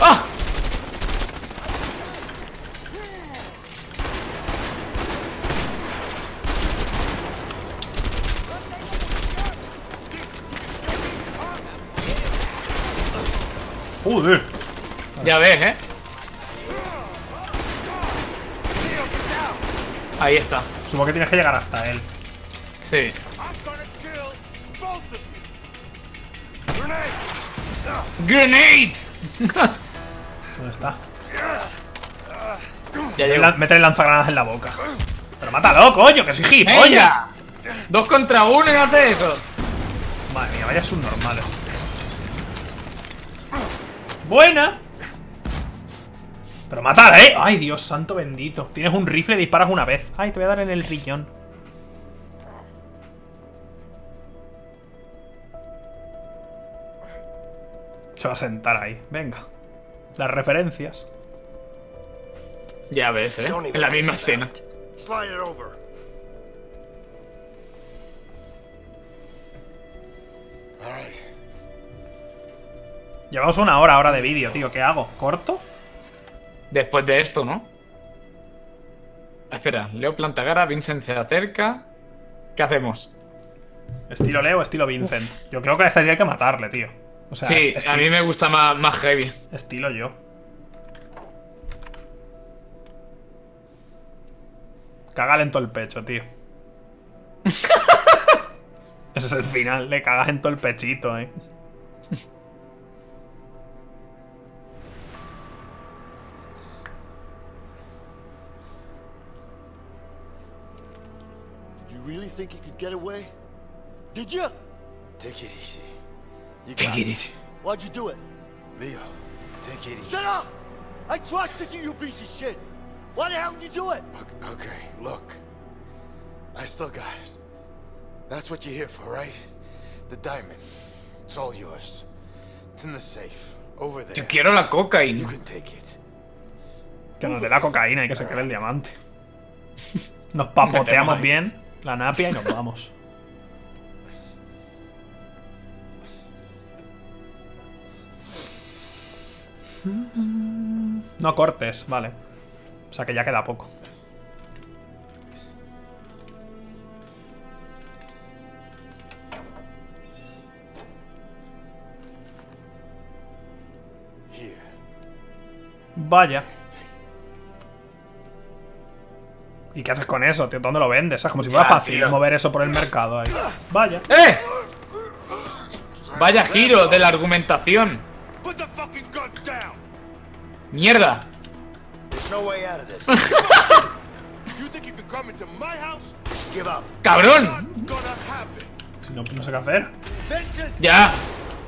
¡Ah! ¡Joder! Ya ves, ¿eh? Ahí está. Supongo que tienes que llegar hasta él. Sí. ¡Grenade! ¿Dónde está? Ya llego. Mete el lanzagranadas en la boca. Pero mátalo, coño, que soy gilipollas. 2 contra 1 y no hace eso. Madre mía, vaya subnormales. Buena. Pero matar, ¿eh? Ay, Dios santo bendito. Tienes un rifle y disparas una vez. Ay, te voy a dar en el riñón. Se va a sentar ahí. Venga. Las referencias. Ya ves, ¿eh? En la misma escena. Llevamos una hora de vídeo, tío. ¿Qué hago? ¿Corto? Después de esto, ¿no? Espera, Leo planta cara, Vincent se acerca. ¿Qué hacemos? Estilo Leo, estilo Vincent. Uf. Yo creo que a este día hay que matarle, tío. O sea, sí, a mí me gusta más heavy. Estilo yo. Cágale en todo el pecho, tío. Ese es el final, le cagas en todo el pechito, eh. Really think you could get away? Did you? Take it easy. You got it. Why'd you do it? Leo, take it easy. Shut up! I trusted you, you piece of shit. Why the hell did you do it? Okay, look. I still got it. That's what you're here for, right? The diamond. It's all yours. It's in the safe. Over there. Yo quiero la cocaína. You can take it. Que nos dé la cocaína y que se quede el diamante. Nos papoteamos bien. La napia y nos vamos. No cortes, vale. O sea que ya queda poco. Vaya. ¿Y qué haces con eso, tío? ¿Dónde lo vendes? Es como si fuera fácil mover eso por el mercado ahí. Vaya. ¡Eh! Vaya giro de la argumentación. ¡Mierda! ¡Cabrón! No sé qué hacer. ¡Ya!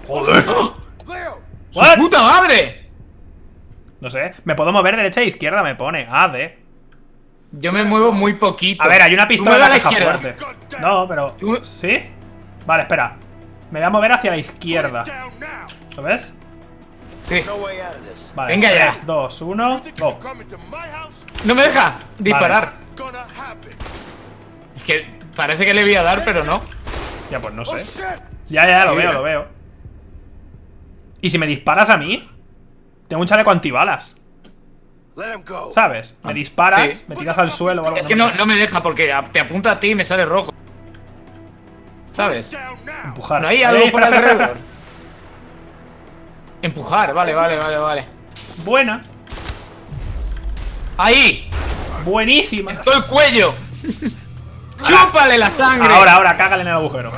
¡Joder! ¡Su puta madre! No sé. ¿Me puedo mover derecha e izquierda? Me pone AD. Yo me muevo muy poquito. A ver, hay una pistola en la caja fuerte. No, pero... ¿Sí? Vale, espera. Me voy a mover hacia la izquierda. ¿Lo ves? Sí. Vale, venga ya. 3, 2, 1, go. ¡No me deja disparar! Vale. Es que parece que le voy a dar, pero no. Ya, pues no sé. Ya, lo veo, lo veo. ¿Y si me disparas a mí? Tengo un chaleco antibalas. ¿Sabes? Me disparas, sí. Me tiras al suelo o algo. Es que no me deja porque te apunta a ti y me sale rojo. ¿Sabes? Empujar. No hay algo por alrededor. Empujar, vale. Buena. ¡Ahí! Buenísima. En todo el cuello. ¡Chúpale la sangre! Ahora, cágale en el agujero.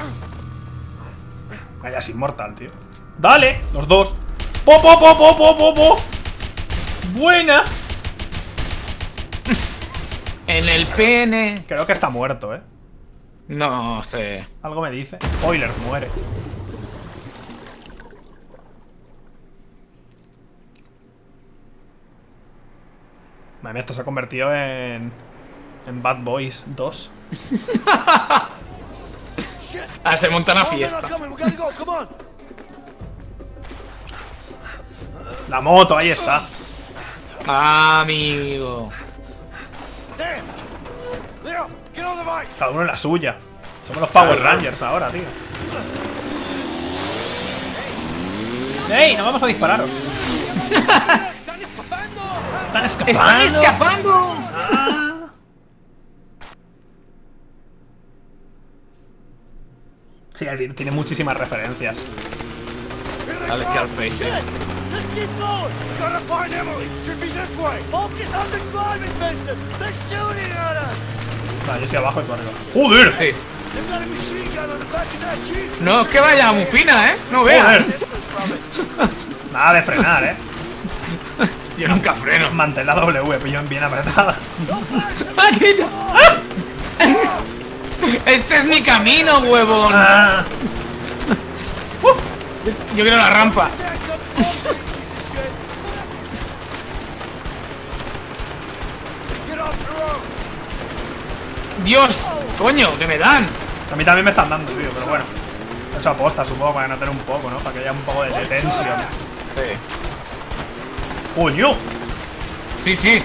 Vaya, es inmortal, tío. Dale, los dos. ¡Po, po, po, po, po, po, po! Buena. En el pene. Creo que está muerto, ¿eh? No sé. Algo me dice. Euler muere. Madre mía, esto se ha convertido en Bad Boys 2. Ah, se monta una fiesta. La moto, ahí está. Amigo. Cada uno en la suya. Somos los Power Rangers ahora, tío. ¡Ey! ¡No vamos a dispararos! ¡Están escapando! Ah. Sí, tiene muchísimas referencias. Dale, que al face. Just keep going! We gotta find Emily! Should be this way! Focus on the driving, Vincent! They're shooting at us! Vale, yo estoy abajo y tú arriba. ¡Joder! Sí. No, es que vaya mufina, ¿eh? No veas. Nada de frenar, ¿eh? Yo nunca freno. Mantén la W, pillón bien apretada. Este es mi camino, huevón. Ah. Yo quiero la rampa. Dios, coño, que me dan. A mí también me están dando, tío, pero bueno. He hecho aposta, supongo, para notar un poco, ¿no? Para que haya un poco de tensión. Sí. ¡Coño! Sí, sí.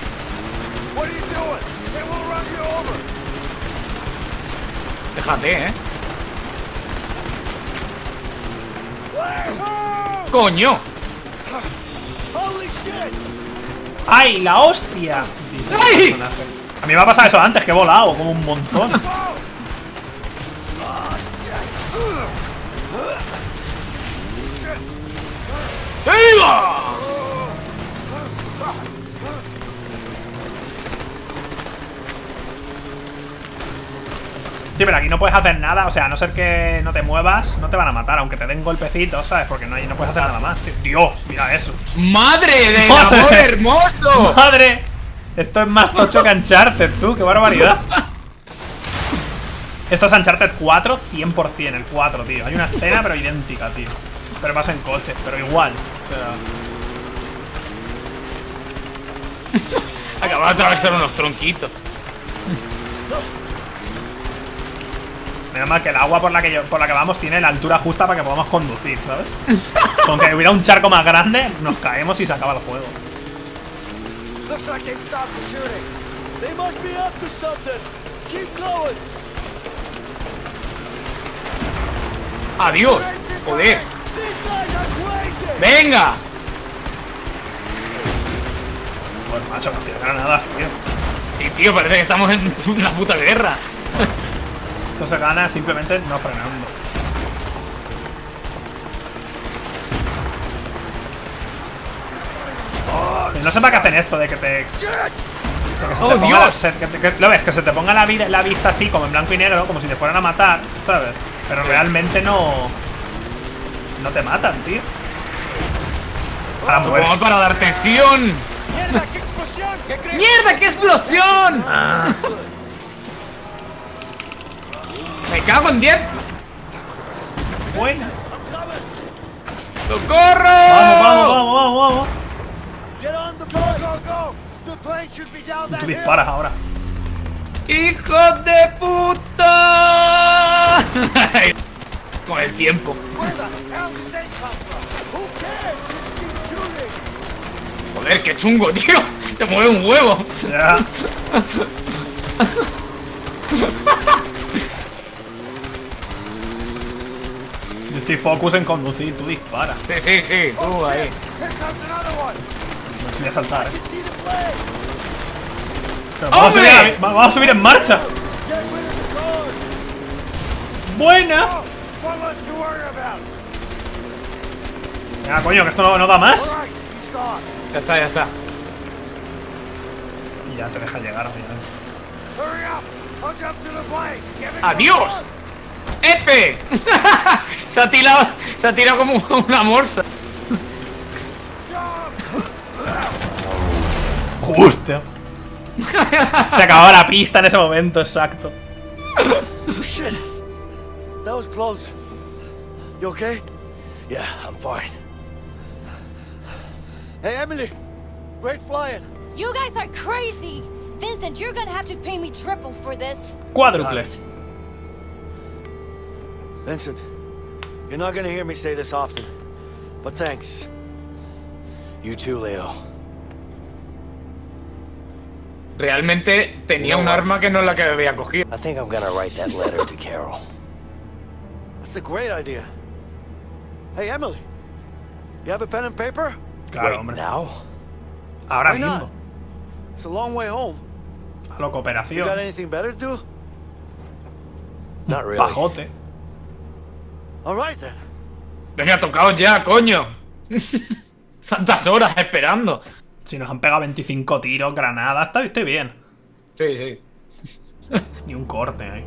Déjate, ¿eh? ¡Coño! ¡Ay, la hostia! ¡Ay! A mí me ha pasado eso antes, que he volado como un montón. ¡Viva! Sí, pero aquí no puedes hacer nada, o sea, a no ser que no te muevas, no te van a matar, aunque te den golpecitos, ¿sabes? Porque no, no puedes hacer nada más. Dios, mira eso. ¡Madre del amor hermoso! ¡Madre! Esto es más tocho que Uncharted, tú, qué barbaridad. Esto es Uncharted 4, 100%, el 4, tío. Hay una escena, pero idéntica, tío. Pero pasa en coches, pero igual. Acababa de atravesar unos tronquitos. Menos mal que el agua por la que vamos tiene la altura justa para que podamos conducir, ¿sabes? Con que hubiera un charco más grande, nos caemos y se acaba el juego. ¡Adiós! ¡Joder! ¡Venga! Pues macho, no tiene granadas, tío. Sí, tío, parece que estamos en una puta guerra. Esto se gana simplemente no frenando. No sé para qué hacen esto de que te... Lo ves, que se te ponga la vista así, como en blanco y negro, como si te fueran a matar, ¿sabes? Pero realmente no te matan, tío. Vamos para dar tensión. ¡Mierda, qué explosión! ¡Mierda, qué explosión! Ah. ¡Me cago en 10! ¡Buena! ¡Socorro! ¡Vamos! Tú disparas ahora. ¡Hijo de puta! Con el tiempo. Joder, qué chungo, tío. Te mueve un huevo. Ya. Yo estoy focus en conducir, tú disparas. Sí, tú ahí. Me enseñé a saltar, ¿eh? Vamos a subir en marcha. Buena. Ya, coño, que esto no da más. Ya está. Y ya te deja llegar al final. ¡Adiós! ¡Epe! Se ha tirado como una morsa. Justo. Se acabó la pista en ese momento, exacto. Shit. That was close. You okay? Yeah, I'm fine. Hey Emily, great flying. You guys are crazy. Vincent, you're gonna have to pay me triple for this. Cuádruple. Vincent, you're not gonna hear me say this often, but thanks. You too, Leo. Realmente tenía un arma que no es la que había cogido. I think I'm gonna write that letter to Carol. That's a great idea. Hey, Emily, you have a pen and paper? Claro, hombre. Now? Ahora mismo. It's a long way home. A lo cooperación. You got anything better to do? Not really. Pajote. All right, then. Venga, tocaos ya, coño. tantas horas esperando. Si nos han pegado 25 tiros, granadas, estoy bien. Sí, sí. Ni un corte ahí.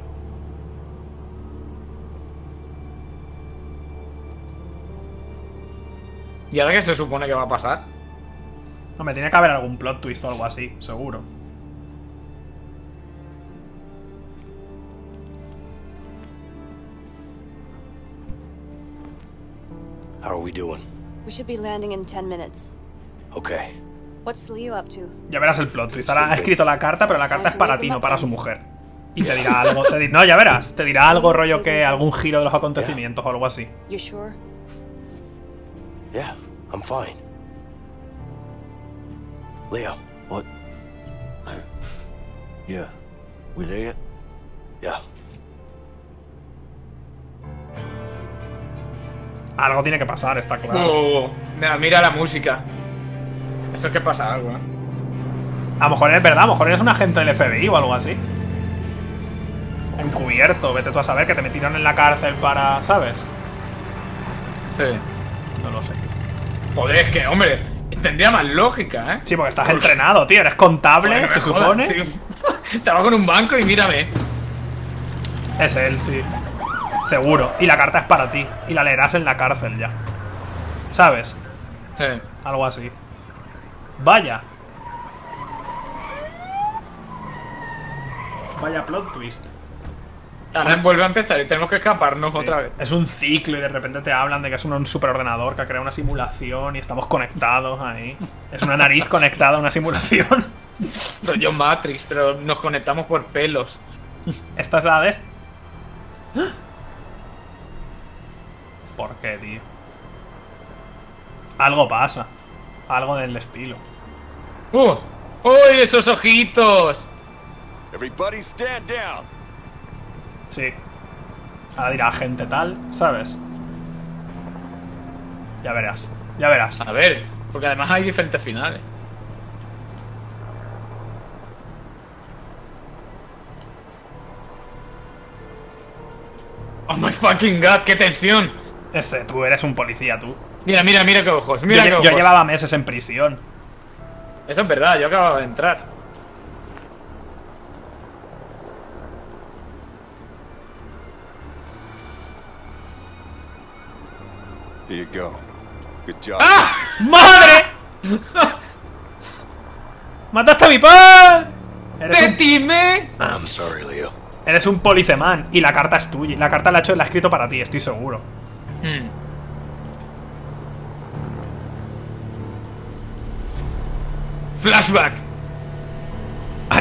¿Y ahora qué se supone que va a pasar? No, me tiene que haber algún plot twist o algo así, seguro. How are we doing? We should be landing in 10 minutes. Okay. What's Leo up to? Ya verás el plot twist. Ahora ha escrito la carta, pero la carta es para ti, no para su mujer. Y te dirá algo. No, ya verás. Te dirá algo rollo que algún giro de los acontecimientos o algo así. You sure? Yeah, I'm fine. Leo, what? Yeah, we there yet? Yeah. Algo tiene que pasar, está claro. Mira la música. Eso es que pasa algo, ¿eh? A lo mejor es verdad, a lo mejor eres un agente del FBI o algo así. Encubierto, vete tú a saber, que te metieron en la cárcel para... ¿sabes? Sí. No lo sé. Joder, es que, hombre, tendría más lógica, ¿eh? Sí, porque estás entrenado, tío. Eres contable, bueno, se supone. Sí. Trabajo en un banco y mírame. Es él, sí. Seguro, y la carta es para ti. Y la leerás en la cárcel ya. ¿Sabes? Sí. Algo así. Vaya. Vaya plot twist. Ahora vuelve a empezar y tenemos que escaparnos otra vez. Es un ciclo y de repente te hablan de que es un superordenador que ha creado una simulación y estamos conectados ahí. Es una nariz conectada a una simulación. Yo Matrix, pero nos conectamos por pelos. Esta es la de... ¿Por qué, tío? Algo pasa. Algo del estilo. ¡Uy! ¡Uy, esos ojitos! Everybody stand down. Sí. Ahora dirá gente tal, ¿sabes? Ya verás. Ya verás. A ver, porque además hay diferentes finales. Oh my fucking god, qué tensión. Ese, tú eres un policía, tú. Mira, mira, mira qué ojos, mira qué ojos. Yo llevaba meses en prisión. Eso es verdad, yo acababa de entrar. There you go. Good job. ¡Ah! ¡Madre! ¡Mataste a mi padre! ¡Te timé! I'm sorry, Leo. Eres un policemán y la carta es tuya. La carta la ha escrito para ti, estoy seguro. Flashback.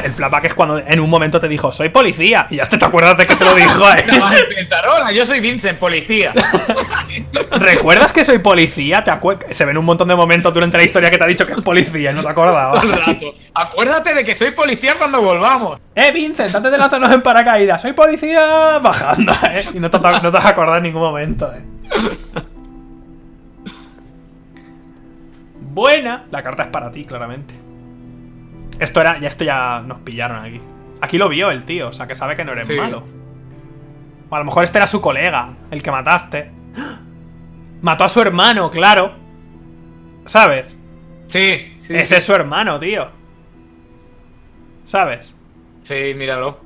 El flashback es cuando en un momento te dijo soy policía y ya te acuerdas de que te lo dijo. Hola, yo soy Vincent, policía. ¿Recuerdas que soy policía? Se ven un montón de momentos durante la historia que te ha dicho que es policía y no te acordabas. Acuérdate de que soy policía cuando volvamos. Vincent, antes de lanzarnos en paracaídas, soy policía bajando, y no te has acordado en ningún momento, Buena. La carta es para ti, claramente. Esto ya nos pillaron aquí. Aquí lo vio el tío, o sea que sabe que no eres malo. O a lo mejor este era su colega, el que mataste. Mató a su hermano, claro. ¿Sabes? Sí, sí. Ese es su hermano, tío. ¿Sabes? Sí, míralo.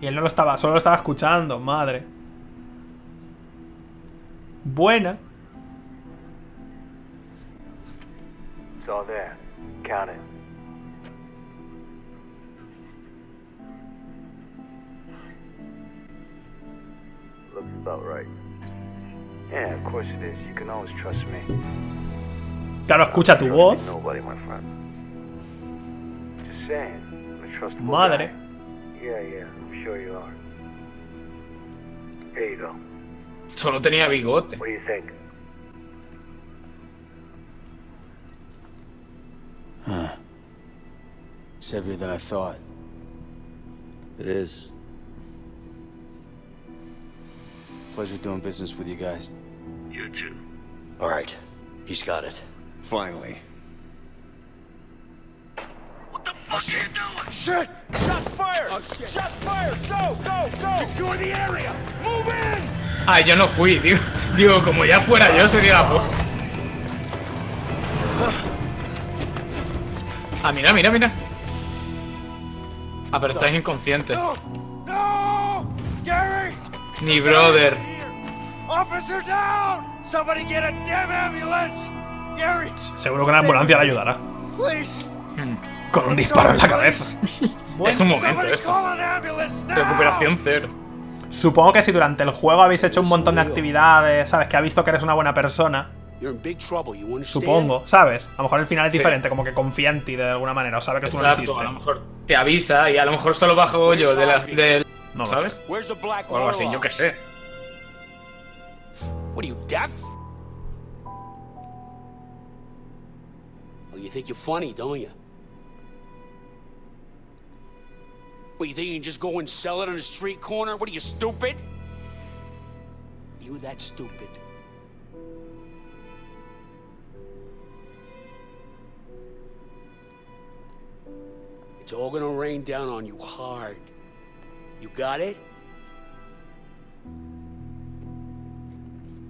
Y él no lo estaba, solo lo estaba escuchando, madre. Buena. So there. Count it. Looks about right. Yeah, of course it is. You can always trust me. Claro, escucha tu voz. Just saying, I'm a trustable Madre. Guy. Yeah, I'm sure you are. Here you go. Solo tenía bigote. What do you think? Huh. It's heavier than I thought. It is. Pleasure doing business with you guys. You too. All right. He's got it. Finally. What the fuck are you doing? Shit! Shots fired! Oh, shit. Shots fired! Go! Go! Go! Secure the area! Move in! Ay, yo no fui, tío. Digo, como ya fuera yo sería la puta. Ah, mira, mira, mira. Ah, pero estáis inconscientes. No, no, Gary. Ni brother. Officer down. Somebody get a damn ambulance. Gary. Seguro que la ambulancia le ayudará. Please. Con un disparo en la cabeza. Es un momento esto. Recuperación cero. Supongo que si durante el juego habéis hecho un montón de actividades, sabes, que ha visto que eres una buena persona. Supongo, ¿sabes? A lo mejor el final es diferente, como que confía en ti de alguna manera, o sabe que tú lo hiciste. A lo mejor te avisa y a lo mejor solo bajo yo del... No, ¿sabes? O algo así, yo qué sé. You think you can just go and sell it on a street corner? What are you, stupid? Are you that stupid? It's all gonna rain down on you hard. You got it?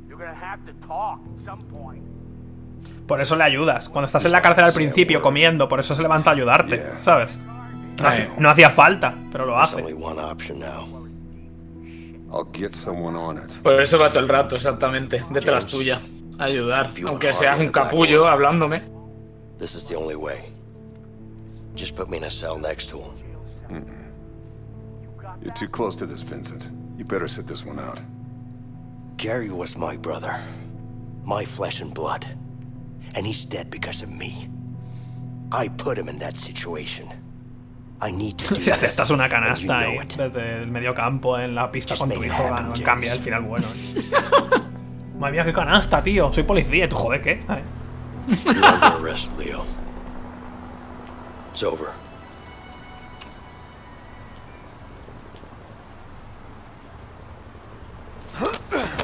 You're gonna have to talk at some point. Por eso le ayudas. Cuando estás en la cárcel al principio comiendo, por eso se levanta a ayudarte, ¿sabes? No hacía falta, pero lo hace. Por eso va todo el rato, exactamente, detrás tuya. Ayudar, aunque seas un capullo hablándome. You're too close to this, Vincent. You better sit this one out. Gary was my brother, my flesh and blood, and he's dead because of me. I put him in that situation. Si aceptas una canasta ahí, desde el medio campo, en la pista con tu hijo, cambia el final bueno. Madre mía, qué canasta, tío. Soy policía, ¿tú joder qué?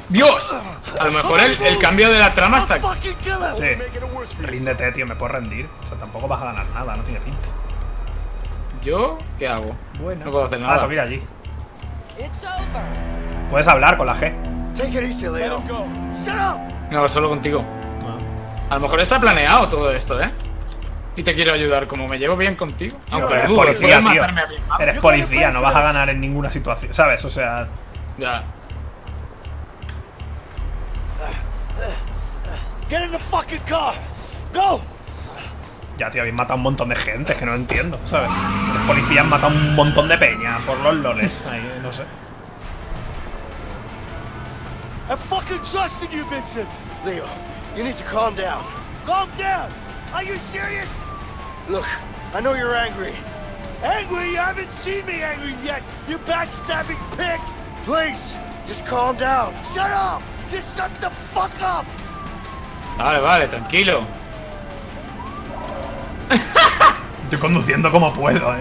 ¡Dios! A lo mejor el cambio de la trama está... Sí. Ríndete, tío, me puedo rendir. O sea, tampoco vas a ganar nada, no tiene pinta. ¿Yo? ¿Qué hago? Bueno, no puedo hacer nada. Ah, tengo que ir allí. Puedes hablar con la G. No, solo contigo. A lo mejor está planeado todo esto, ¿eh? Y te quiero ayudar, como me llevo bien contigo. Aunque eres policía, tío. Eres policía, no vas a ganar en ninguna situación, ¿sabes? O sea... Ya. Get in the fucking car. Go. Ya, tío, habéis matado un montón de gente, es que no lo entiendo, ¿sabes? Los policías han matado un montón de peña por los loles, ahí, no sé. I fucking trust in you, Vincent. Leo, you need to calm down. Calm down. Are you serious? Look, I know you're angry. Angry? You haven't seen me angry yet. You backstabbing pig. Please, just calm down. Shut up. Just shut the fuck up. Vale, tranquilo. Estoy conduciendo como puedo, ¿eh?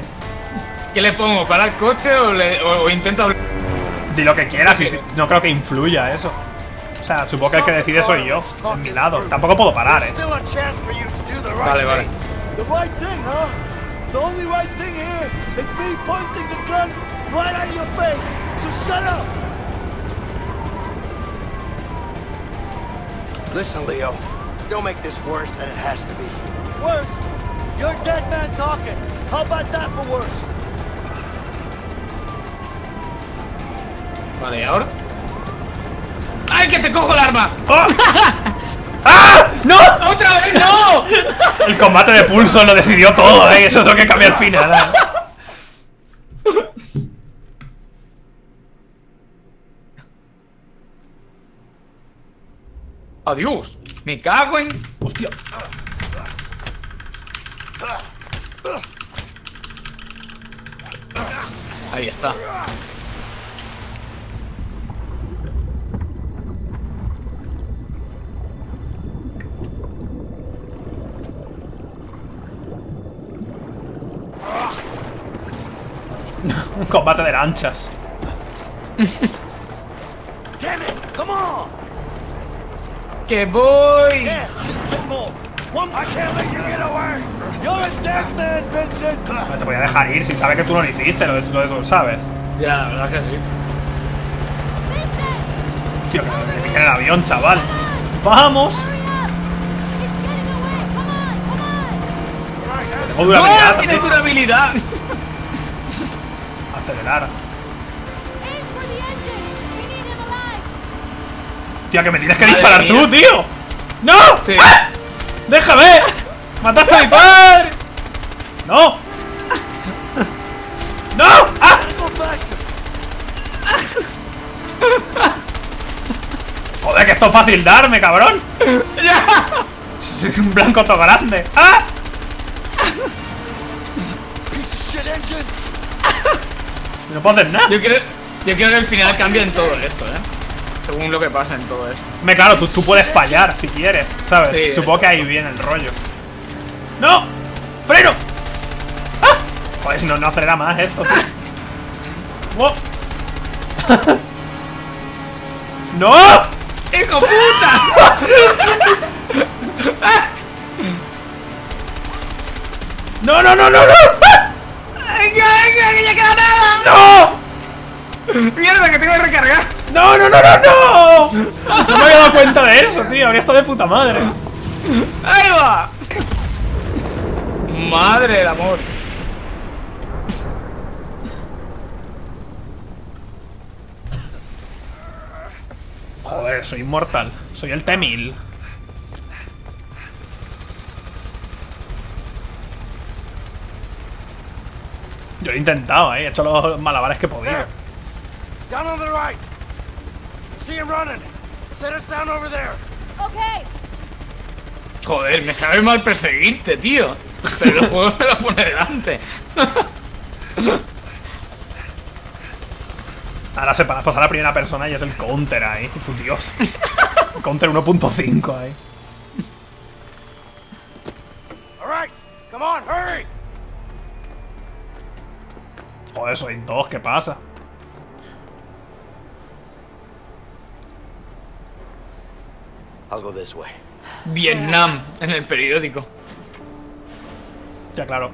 ¿Qué le pongo? ¿Para el coche o intento hablar? Di lo que quieras, no creo que influya eso. O sea, supongo que el que decide soy yo, a mi lado. Tampoco puedo parar, ¿eh? Vale. Listen, Leo. Don't make this worse than it has to be. Worse? You're a dead man talking. How about that for worse? Vale, ¿y ahora? ¡Ay, que te cojo el arma! ¡Oh! ¡Ah! ¡No! ¡Otra vez no! El combate de pulso lo decidió todo, ¿eh? Eso es lo que cambia al final, ¿eh? Adiós. Me cago en... Hostia. Ahí está. Un combate de lanchas. Damn it, come on. Que voy. Yeah, no te voy a dejar ir si sabe que tú no lo hiciste, lo sabes. Ya, la verdad es que sí. Tío, que me pillan el avión, chaval. ¡Vamos! Tengo durabilidad. ¡No, tiene durabilidad! Acelerar. Tía, que me tienes que disparar tú, tío. ¡No! Sí. ¡Ah! ¡Déjame! ¡Mataste a mi padre! ¡No! ¡No! ¡Ah! Joder, que esto es fácil darme, cabrón. Es un blanco todo grande. ¡Ah! No puedo hacer nada. Yo quiero que el final cambie en todo esto, según lo que pasa en todo esto. Claro, tú puedes fallar si quieres, ¿sabes? Sí, supongo que ahí viene el rollo. ¡No! ¡Freno! ¡Ah! Joder, no acelera más esto, tío. ¡Wow! ¡No! ¡Hijo puta! ¡No, no, no, no, no! ¡Venga, que ya queda nada! ¡No! ¡Mierda, que tengo que recargar! ¡No, no, no, no, no! No me había dado cuenta de eso, tío. Habría estado de puta madre. ¡Ahí va! ¡Madre del amor! Joder, soy inmortal. Soy el T-1000. Yo lo he intentado, he hecho los malabares que podía. Down on the right. See him running. Set us down over there. Okay. Joder, me sabe mal perseguirte, tío. Pero el juego me lo pone delante. Ahora se para pasar a la primera persona y es el counter ahí. Tu Dios. Counter 1.5 ahí. Alright, come on, hurry. Joder, soy dos, ¿qué pasa? Algo de eso. Vietnam en el periódico. Ya, claro.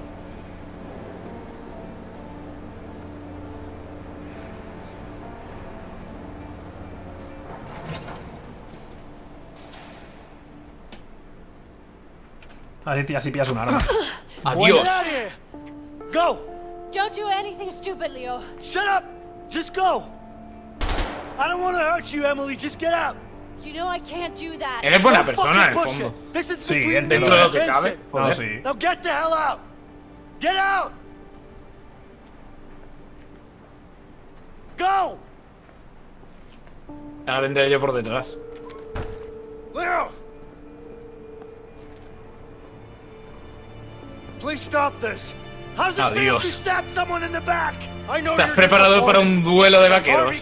Así pillas un arma. Adiós. Go. Don't do anything stupid, Leo. Shut up. Just go. I don't want to hurt you, Emily. Just get out. You know I can't do that. Eres buena persona, en el fondo. Sí, dentro de lo que cabe. No, sí. Now get the hell out. Get out. Go. Ahora vendré yo por detrás. Leo. Please stop this. How's it feel to stab someone in the back? I know you're preparado para un duelo de vaqueros.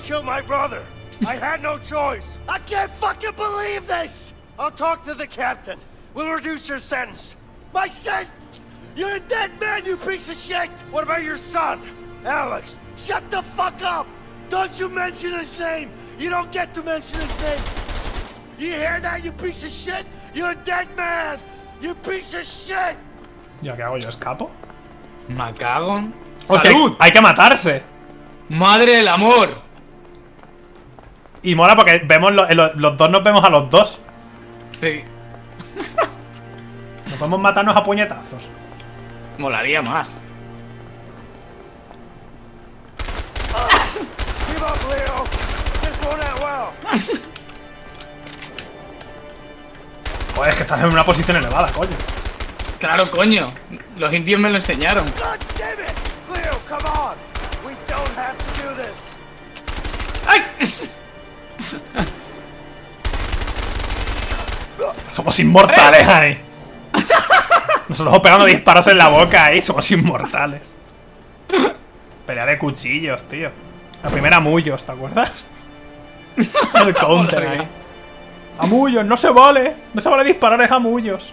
I had no choice. I can't fucking believe this. I'll talk to the captain. We'll reduce your sentence. My sentence? You're a dead man, you piece of shit. What about your son, Alex? Shut the fuck up. Don't you mention his name. You don't get to mention his name. You hear that, you piece of shit? You're a dead man. You piece of shit. ¿Ya qué hago yo? ¿Escapo? Me cago en... ¡Hostia! Hay que matarse. ¡Madre del amor! Y mola porque vemos los dos nos vemos a los dos. Sí. Nos podemos matarnos a puñetazos. Molaría más. Joder, es que estás en una posición elevada, coño. Claro, coño. Los indios me lo enseñaron. ¡Ay! Somos inmortales, Ani. Nosotros pegando disparos en la boca ahí, somos inmortales. Pelea de cuchillos, tío. La primera mullos, ¿te acuerdas? El counter ahí. A mullos, no se vale. No se vale disparar, es a mullos.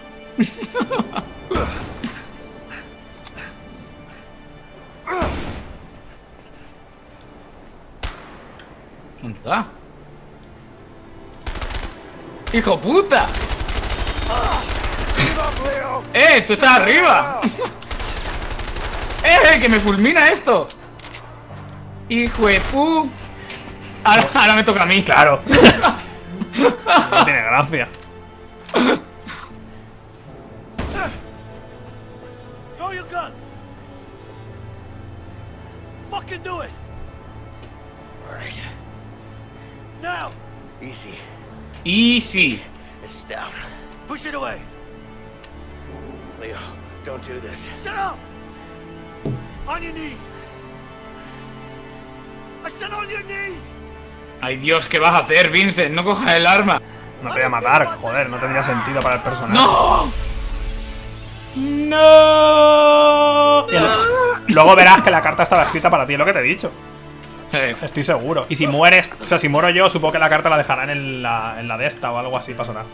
¿Dónde está? ¡Hijo puta! ¡Eh! ¡Tú estás arriba! ¡Eh! ¡Que me fulmina esto! ¡Hijo de pu! Ahora me toca a mí. Claro. No tiene gracia. Throw your gun. Fucking do it. All right. Now. Easy. Easy. It's down. Push it away. Leo, don't do this. Shut up. On your knees. I said on your knees. Ay Dios, ¿qué vas a hacer, Vincent? No cojas el arma. No te voy a matar, joder, no tendría sentido para el personaje. ¡No! ¡No! Luego verás que la carta estaba escrita para ti, es lo que te he dicho. Estoy seguro. Y si mueres, o sea, si muero yo, supongo que la carta la dejarán en la de esta o algo así, pasará.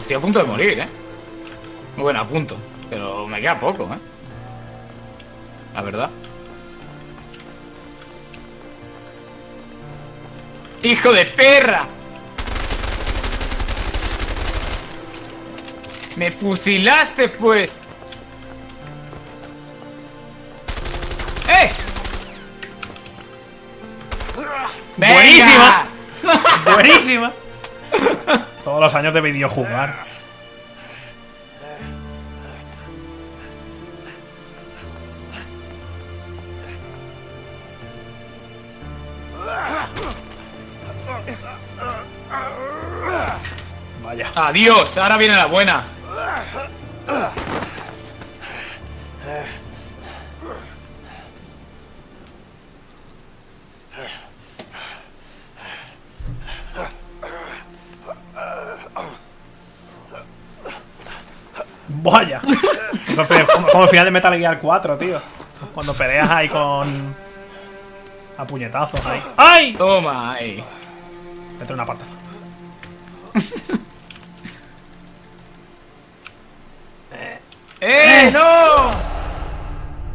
Estoy a punto de morir, ¿eh? Bueno, a punto. Pero me queda poco, ¿eh? La verdad. ¡Hijo de perra! ¡Me fusilaste, pues! ¡Eh! ¡Venga! ¡Buenísima! ¡Buenísima! Todos los años te he pedido jugar. Vaya. Adiós, ahora viene la buena. Vaya. Como el final de Metal Gear 4, tío. Cuando peleas ahí con... a puñetazos ahí. ¡Ay! Toma, ahí. Entre una pata. ¡No!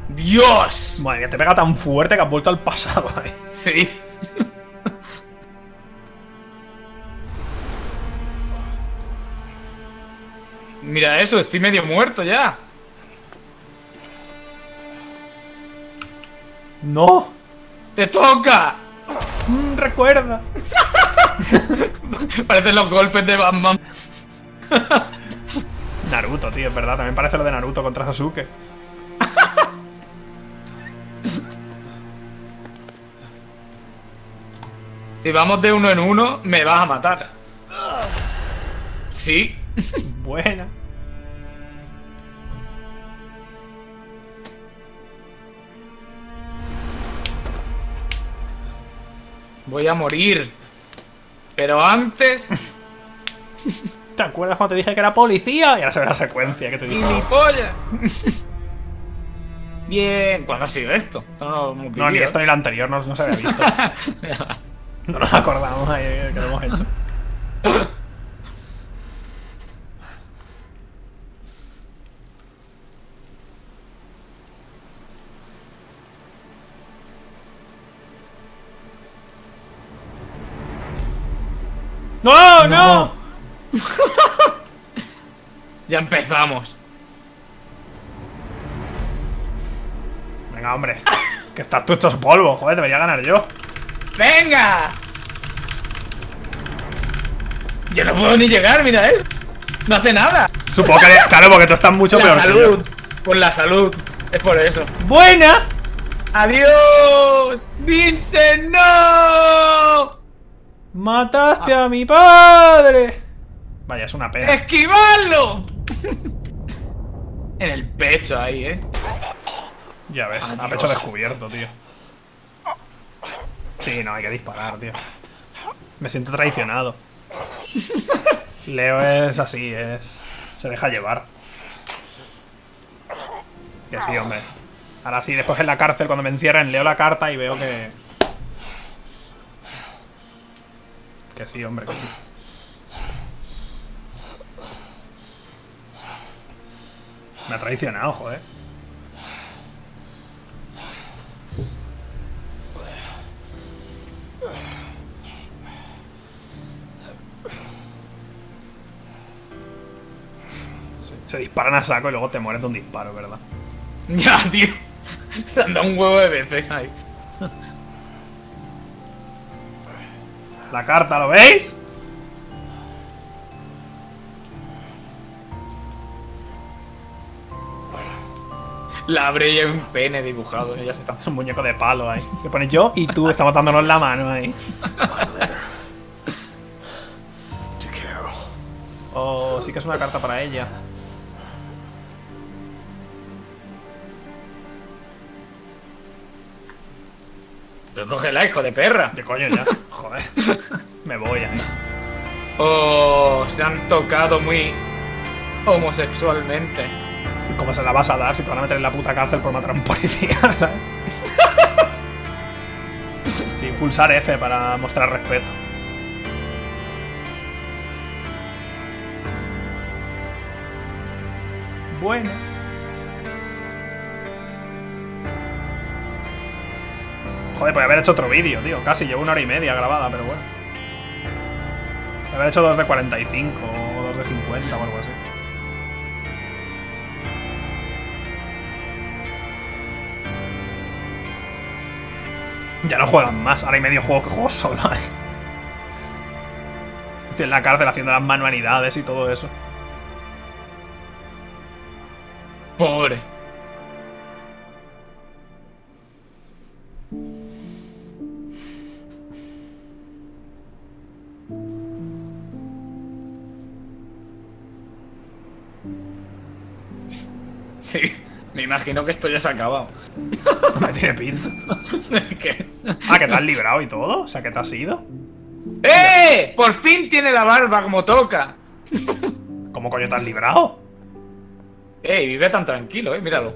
¡Dios! Madre mía, te pega tan fuerte que has vuelto al pasado, ¿eh? Sí. Mira eso, estoy medio muerto ya. ¡No! ¡Te toca! Recuerda. Parecen los golpes de Batman. Naruto, tío, es verdad. También parece lo de Naruto contra Sasuke. Si vamos de uno en uno, me vas a matar. Sí. Buena. Voy a morir. Pero antes... ¿Te acuerdas cuando te dije que era policía? Y ahora se ve la secuencia que te dije. ¡Gilipollas! Bien. ¿Cuándo ha sido esto? No, ni esto ni lo anterior no se había visto. No nos acordamos ahí que lo hemos hecho. ¡No, no! Ya empezamos. Venga, hombre. Que estás tú hecho polvo, joder, debería ganar yo. ¡Venga! Yo no puedo ni llegar, mira eso. No hace nada. Supongo que... claro, porque tú estás mucho peor. Salud. Por la salud. Es por eso. ¡Buena! ¡Adiós! ¡Vincent, no! ¡Mataste a mi padre! Vaya, es una pena. ¡Esquivarlo! En el pecho ahí, ¿eh? Ya ves, a pecho descubierto, tío. Sí, no, hay que disparar, tío. Me siento traicionado. Leo es así, es... se deja llevar. Que sí, hombre. Ahora sí, después en la cárcel, cuando me encierren, leo la carta y veo que... que sí, hombre, que sí. Me ha traicionado, joder. Sí. Se disparan a saco y luego te mueres de un disparo, ¿verdad? Ya, tío. Se han dado un huevo de veces ahí. La carta, ¿lo veis? La Brea en pene dibujado. Ella se está haciendo un muñeco de palo ahí. Le pones yo y tú estamos dándonos la mano ahí. Oh, sí que es una carta para ella. Pero cógela, hijo de perra. De coño ya. Joder. Me voy ahí. Oh, se han tocado muy homosexualmente. ¿Cómo se la vas a dar si te van a meter en la puta cárcel por matar a un policía, ¿sabes? Sí, pulsar F para mostrar respeto. Bueno. Joder, podría haber hecho otro vídeo, tío. Casi llevo 1 hora y media grabada, pero bueno. Haber hecho 2 de 45 o 2 de 50 o algo así. Ya no juegan más. Ahora hay medio juego que juego solo. Estoy en la cárcel haciendo las manualidades y todo eso. Pobre. Sí, me imagino que esto ya se ha acabado. No me tiene pinta. ¿Qué? Ah, que te has librado y todo. O sea, que te has ido. ¡Eh! ¡Por fin tiene la barba como toca! ¿Cómo coño te has librado? ¡Ey! Vive tan tranquilo, míralo.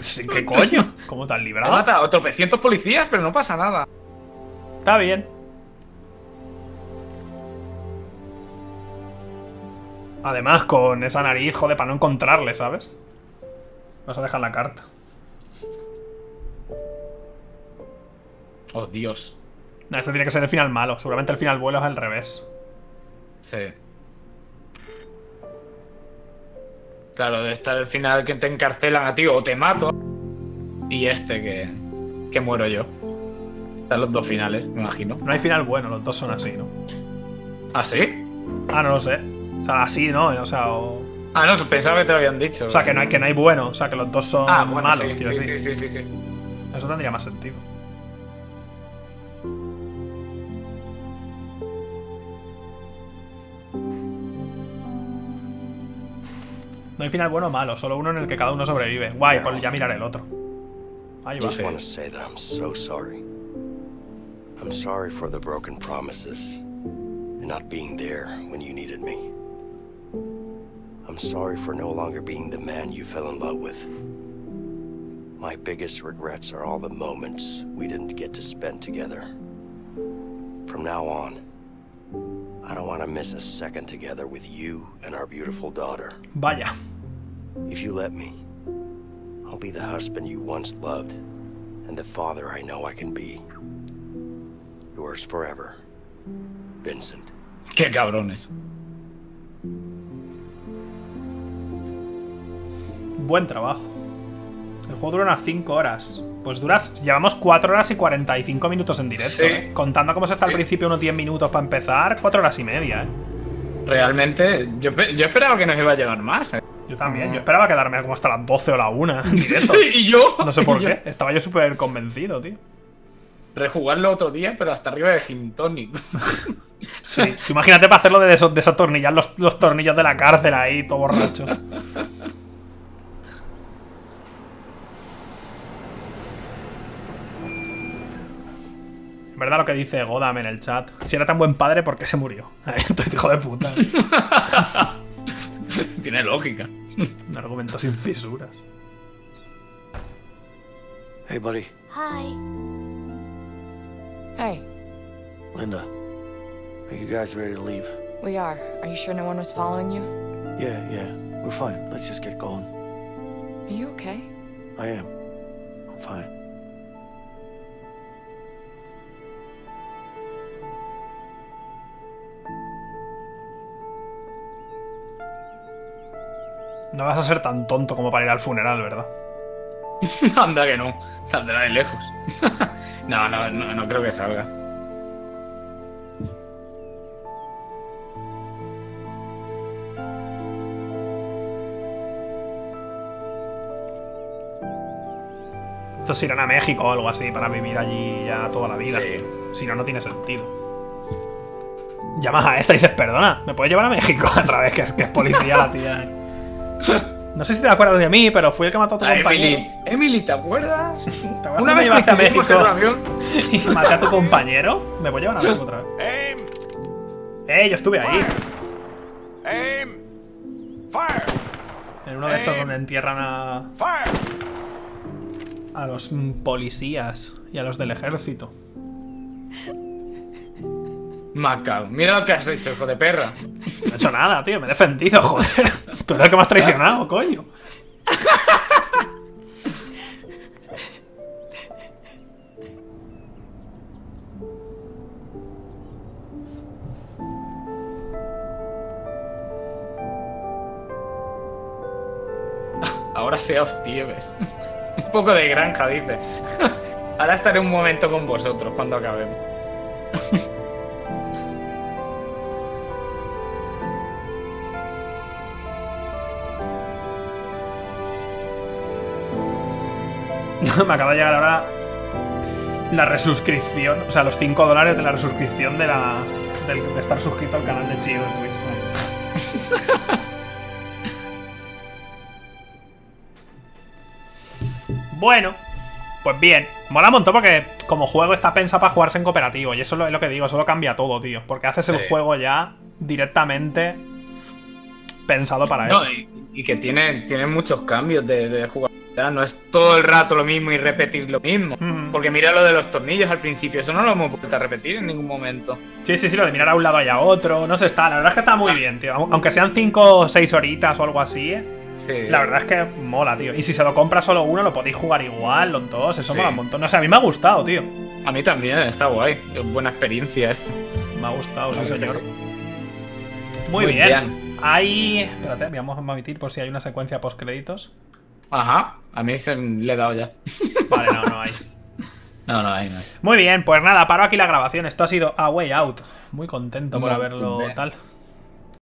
Sí, ¿qué coño? ¿Cómo te has librado? Me mata a otros 300 policías, pero no pasa nada. Está bien. Además, con esa nariz, joder, para no encontrarle, ¿sabes? Vas a dejar la carta. Oh, Dios. No, este tiene que ser el final malo. Seguramente el final bueno es al revés. Sí. Claro, debe estar el final que te encarcelan a ti o te mato. Y este que muero yo. Están los dos finales, me imagino. No hay final bueno, los dos son así, ¿no? ¿Ah, sí? Ah, no lo sé. O sea, así, ¿no? O sea, o... Ah, no, pensaba que te lo habían dicho. O sea, que no hay bueno. O sea, que los dos son bueno, malos, sí, quiero decir. Sí. Eso tendría más sentido. No hay final bueno o malo, solo uno en el que cada uno sobrevive. Guay, pues ya miraré el otro. Ahí va. Just want to say that I'm so sorry. I'm sorry for the broken promises and not being there when you needed me. I'm sorry for no longer being the man you fell in love with. My biggest regrets are all the moments we didn't get to spend together. From now on, I don't want to miss a second together with you and our beautiful daughter. Vaya. If you let me, I'll be the husband you once loved and the father I know I can be. Yours forever, Vincent. Qué cabrones. Buen trabajo. El juego dura unas 5 horas. Pues dura... Llevamos 4 horas y 45 minutos en directo. Sí. Contando cómo se está al principio, unos 10 minutos para empezar, 4 horas y media. Realmente, yo esperaba que nos iba a llegar más. Yo también. Yo esperaba quedarme como hasta las 12 o la 1 en directo. ¿Y yo? No sé por qué. Estaba yo súper convencido, tío. Rejugarlo otro día, pero hasta arriba de gin tonic. Sí. Imagínate para hacerlo de desatornillar los tornillos de la cárcel ahí, todo borracho. Verdad lo que dice Godam en el chat. Si era tan buen padre, ¿por qué se murió? Estoy hijo de puta. Tiene lógica. Un argumento sin fisuras. Hey, buddy. Hi. Hey. Linda, are you guys ready to leave? We are. Are you sure no one was following you? Yeah. We're fine. Let's just get going. Are you okay? I am. I'm fine. No vas a ser tan tonto como para ir al funeral, ¿verdad? Anda que no. Saldrá de lejos. No creo que salga. Estos se irán a México o algo así para vivir allí ya toda la vida. Sí. Si no, no tiene sentido. Llamas a esta y dices, perdona, ¿me puedes llevar a México? Otra vez, que es policía la tía. No sé si te acuerdas de mí, pero fui el que mató a tu compañero. Emily, ¿te acuerdas? ¿Te acuerdas una vez que me llevaste a México y maté a tu compañero? ¿Me voy a llevar a México otra vez? Yo estuve ahí. En uno de estos donde entierran a los policías y a los del ejército. Macao, mira lo que has hecho, hijo de perra. No he hecho nada, tío, me he defendido, joder. Tú eres el que me has traicionado, coño. Ahora sea obtieves. Un poco de granja, dice. Ahora estaré un momento con vosotros cuando acabemos. Me acaba de llegar ahora la resuscripción, o sea, los $5 de la resuscripción de estar suscrito al canal de Chido en Twitch. Bueno, pues bien. Mola un montón porque como juego está pensado para jugarse en cooperativo. Y eso es lo que digo, eso lo cambia todo, tío. Porque haces el juego ya directamente pensado para eso. Y que tiene muchos cambios de jugabilidad. No es todo el rato lo mismo y repetir lo mismo. Porque mira lo de los tornillos al principio. Eso no lo hemos vuelto a repetir en ningún momento. Sí, sí, sí, lo de mirar a un lado y a otro. No sé, está. La verdad es que está muy bien, tío. Aunque sean 5 o 6 horitas o algo así, sí. La verdad es que mola, tío. Y si se lo compra solo uno, lo podéis jugar igual, los dos. Eso mola un montón. No sé, a mí me ha gustado, tío. A mí también, está guay. Es buena experiencia esto. Me ha gustado, sí, señor. Muy bien. Ahí... Espérate, vamos a omitir por si hay una secuencia post-créditos. Ajá, a mí se le he dado ya. Vale, no hay. No hay. Muy bien, pues nada, paro aquí la grabación. Esto ha sido A Way Out. Muy contento por haberlo tal.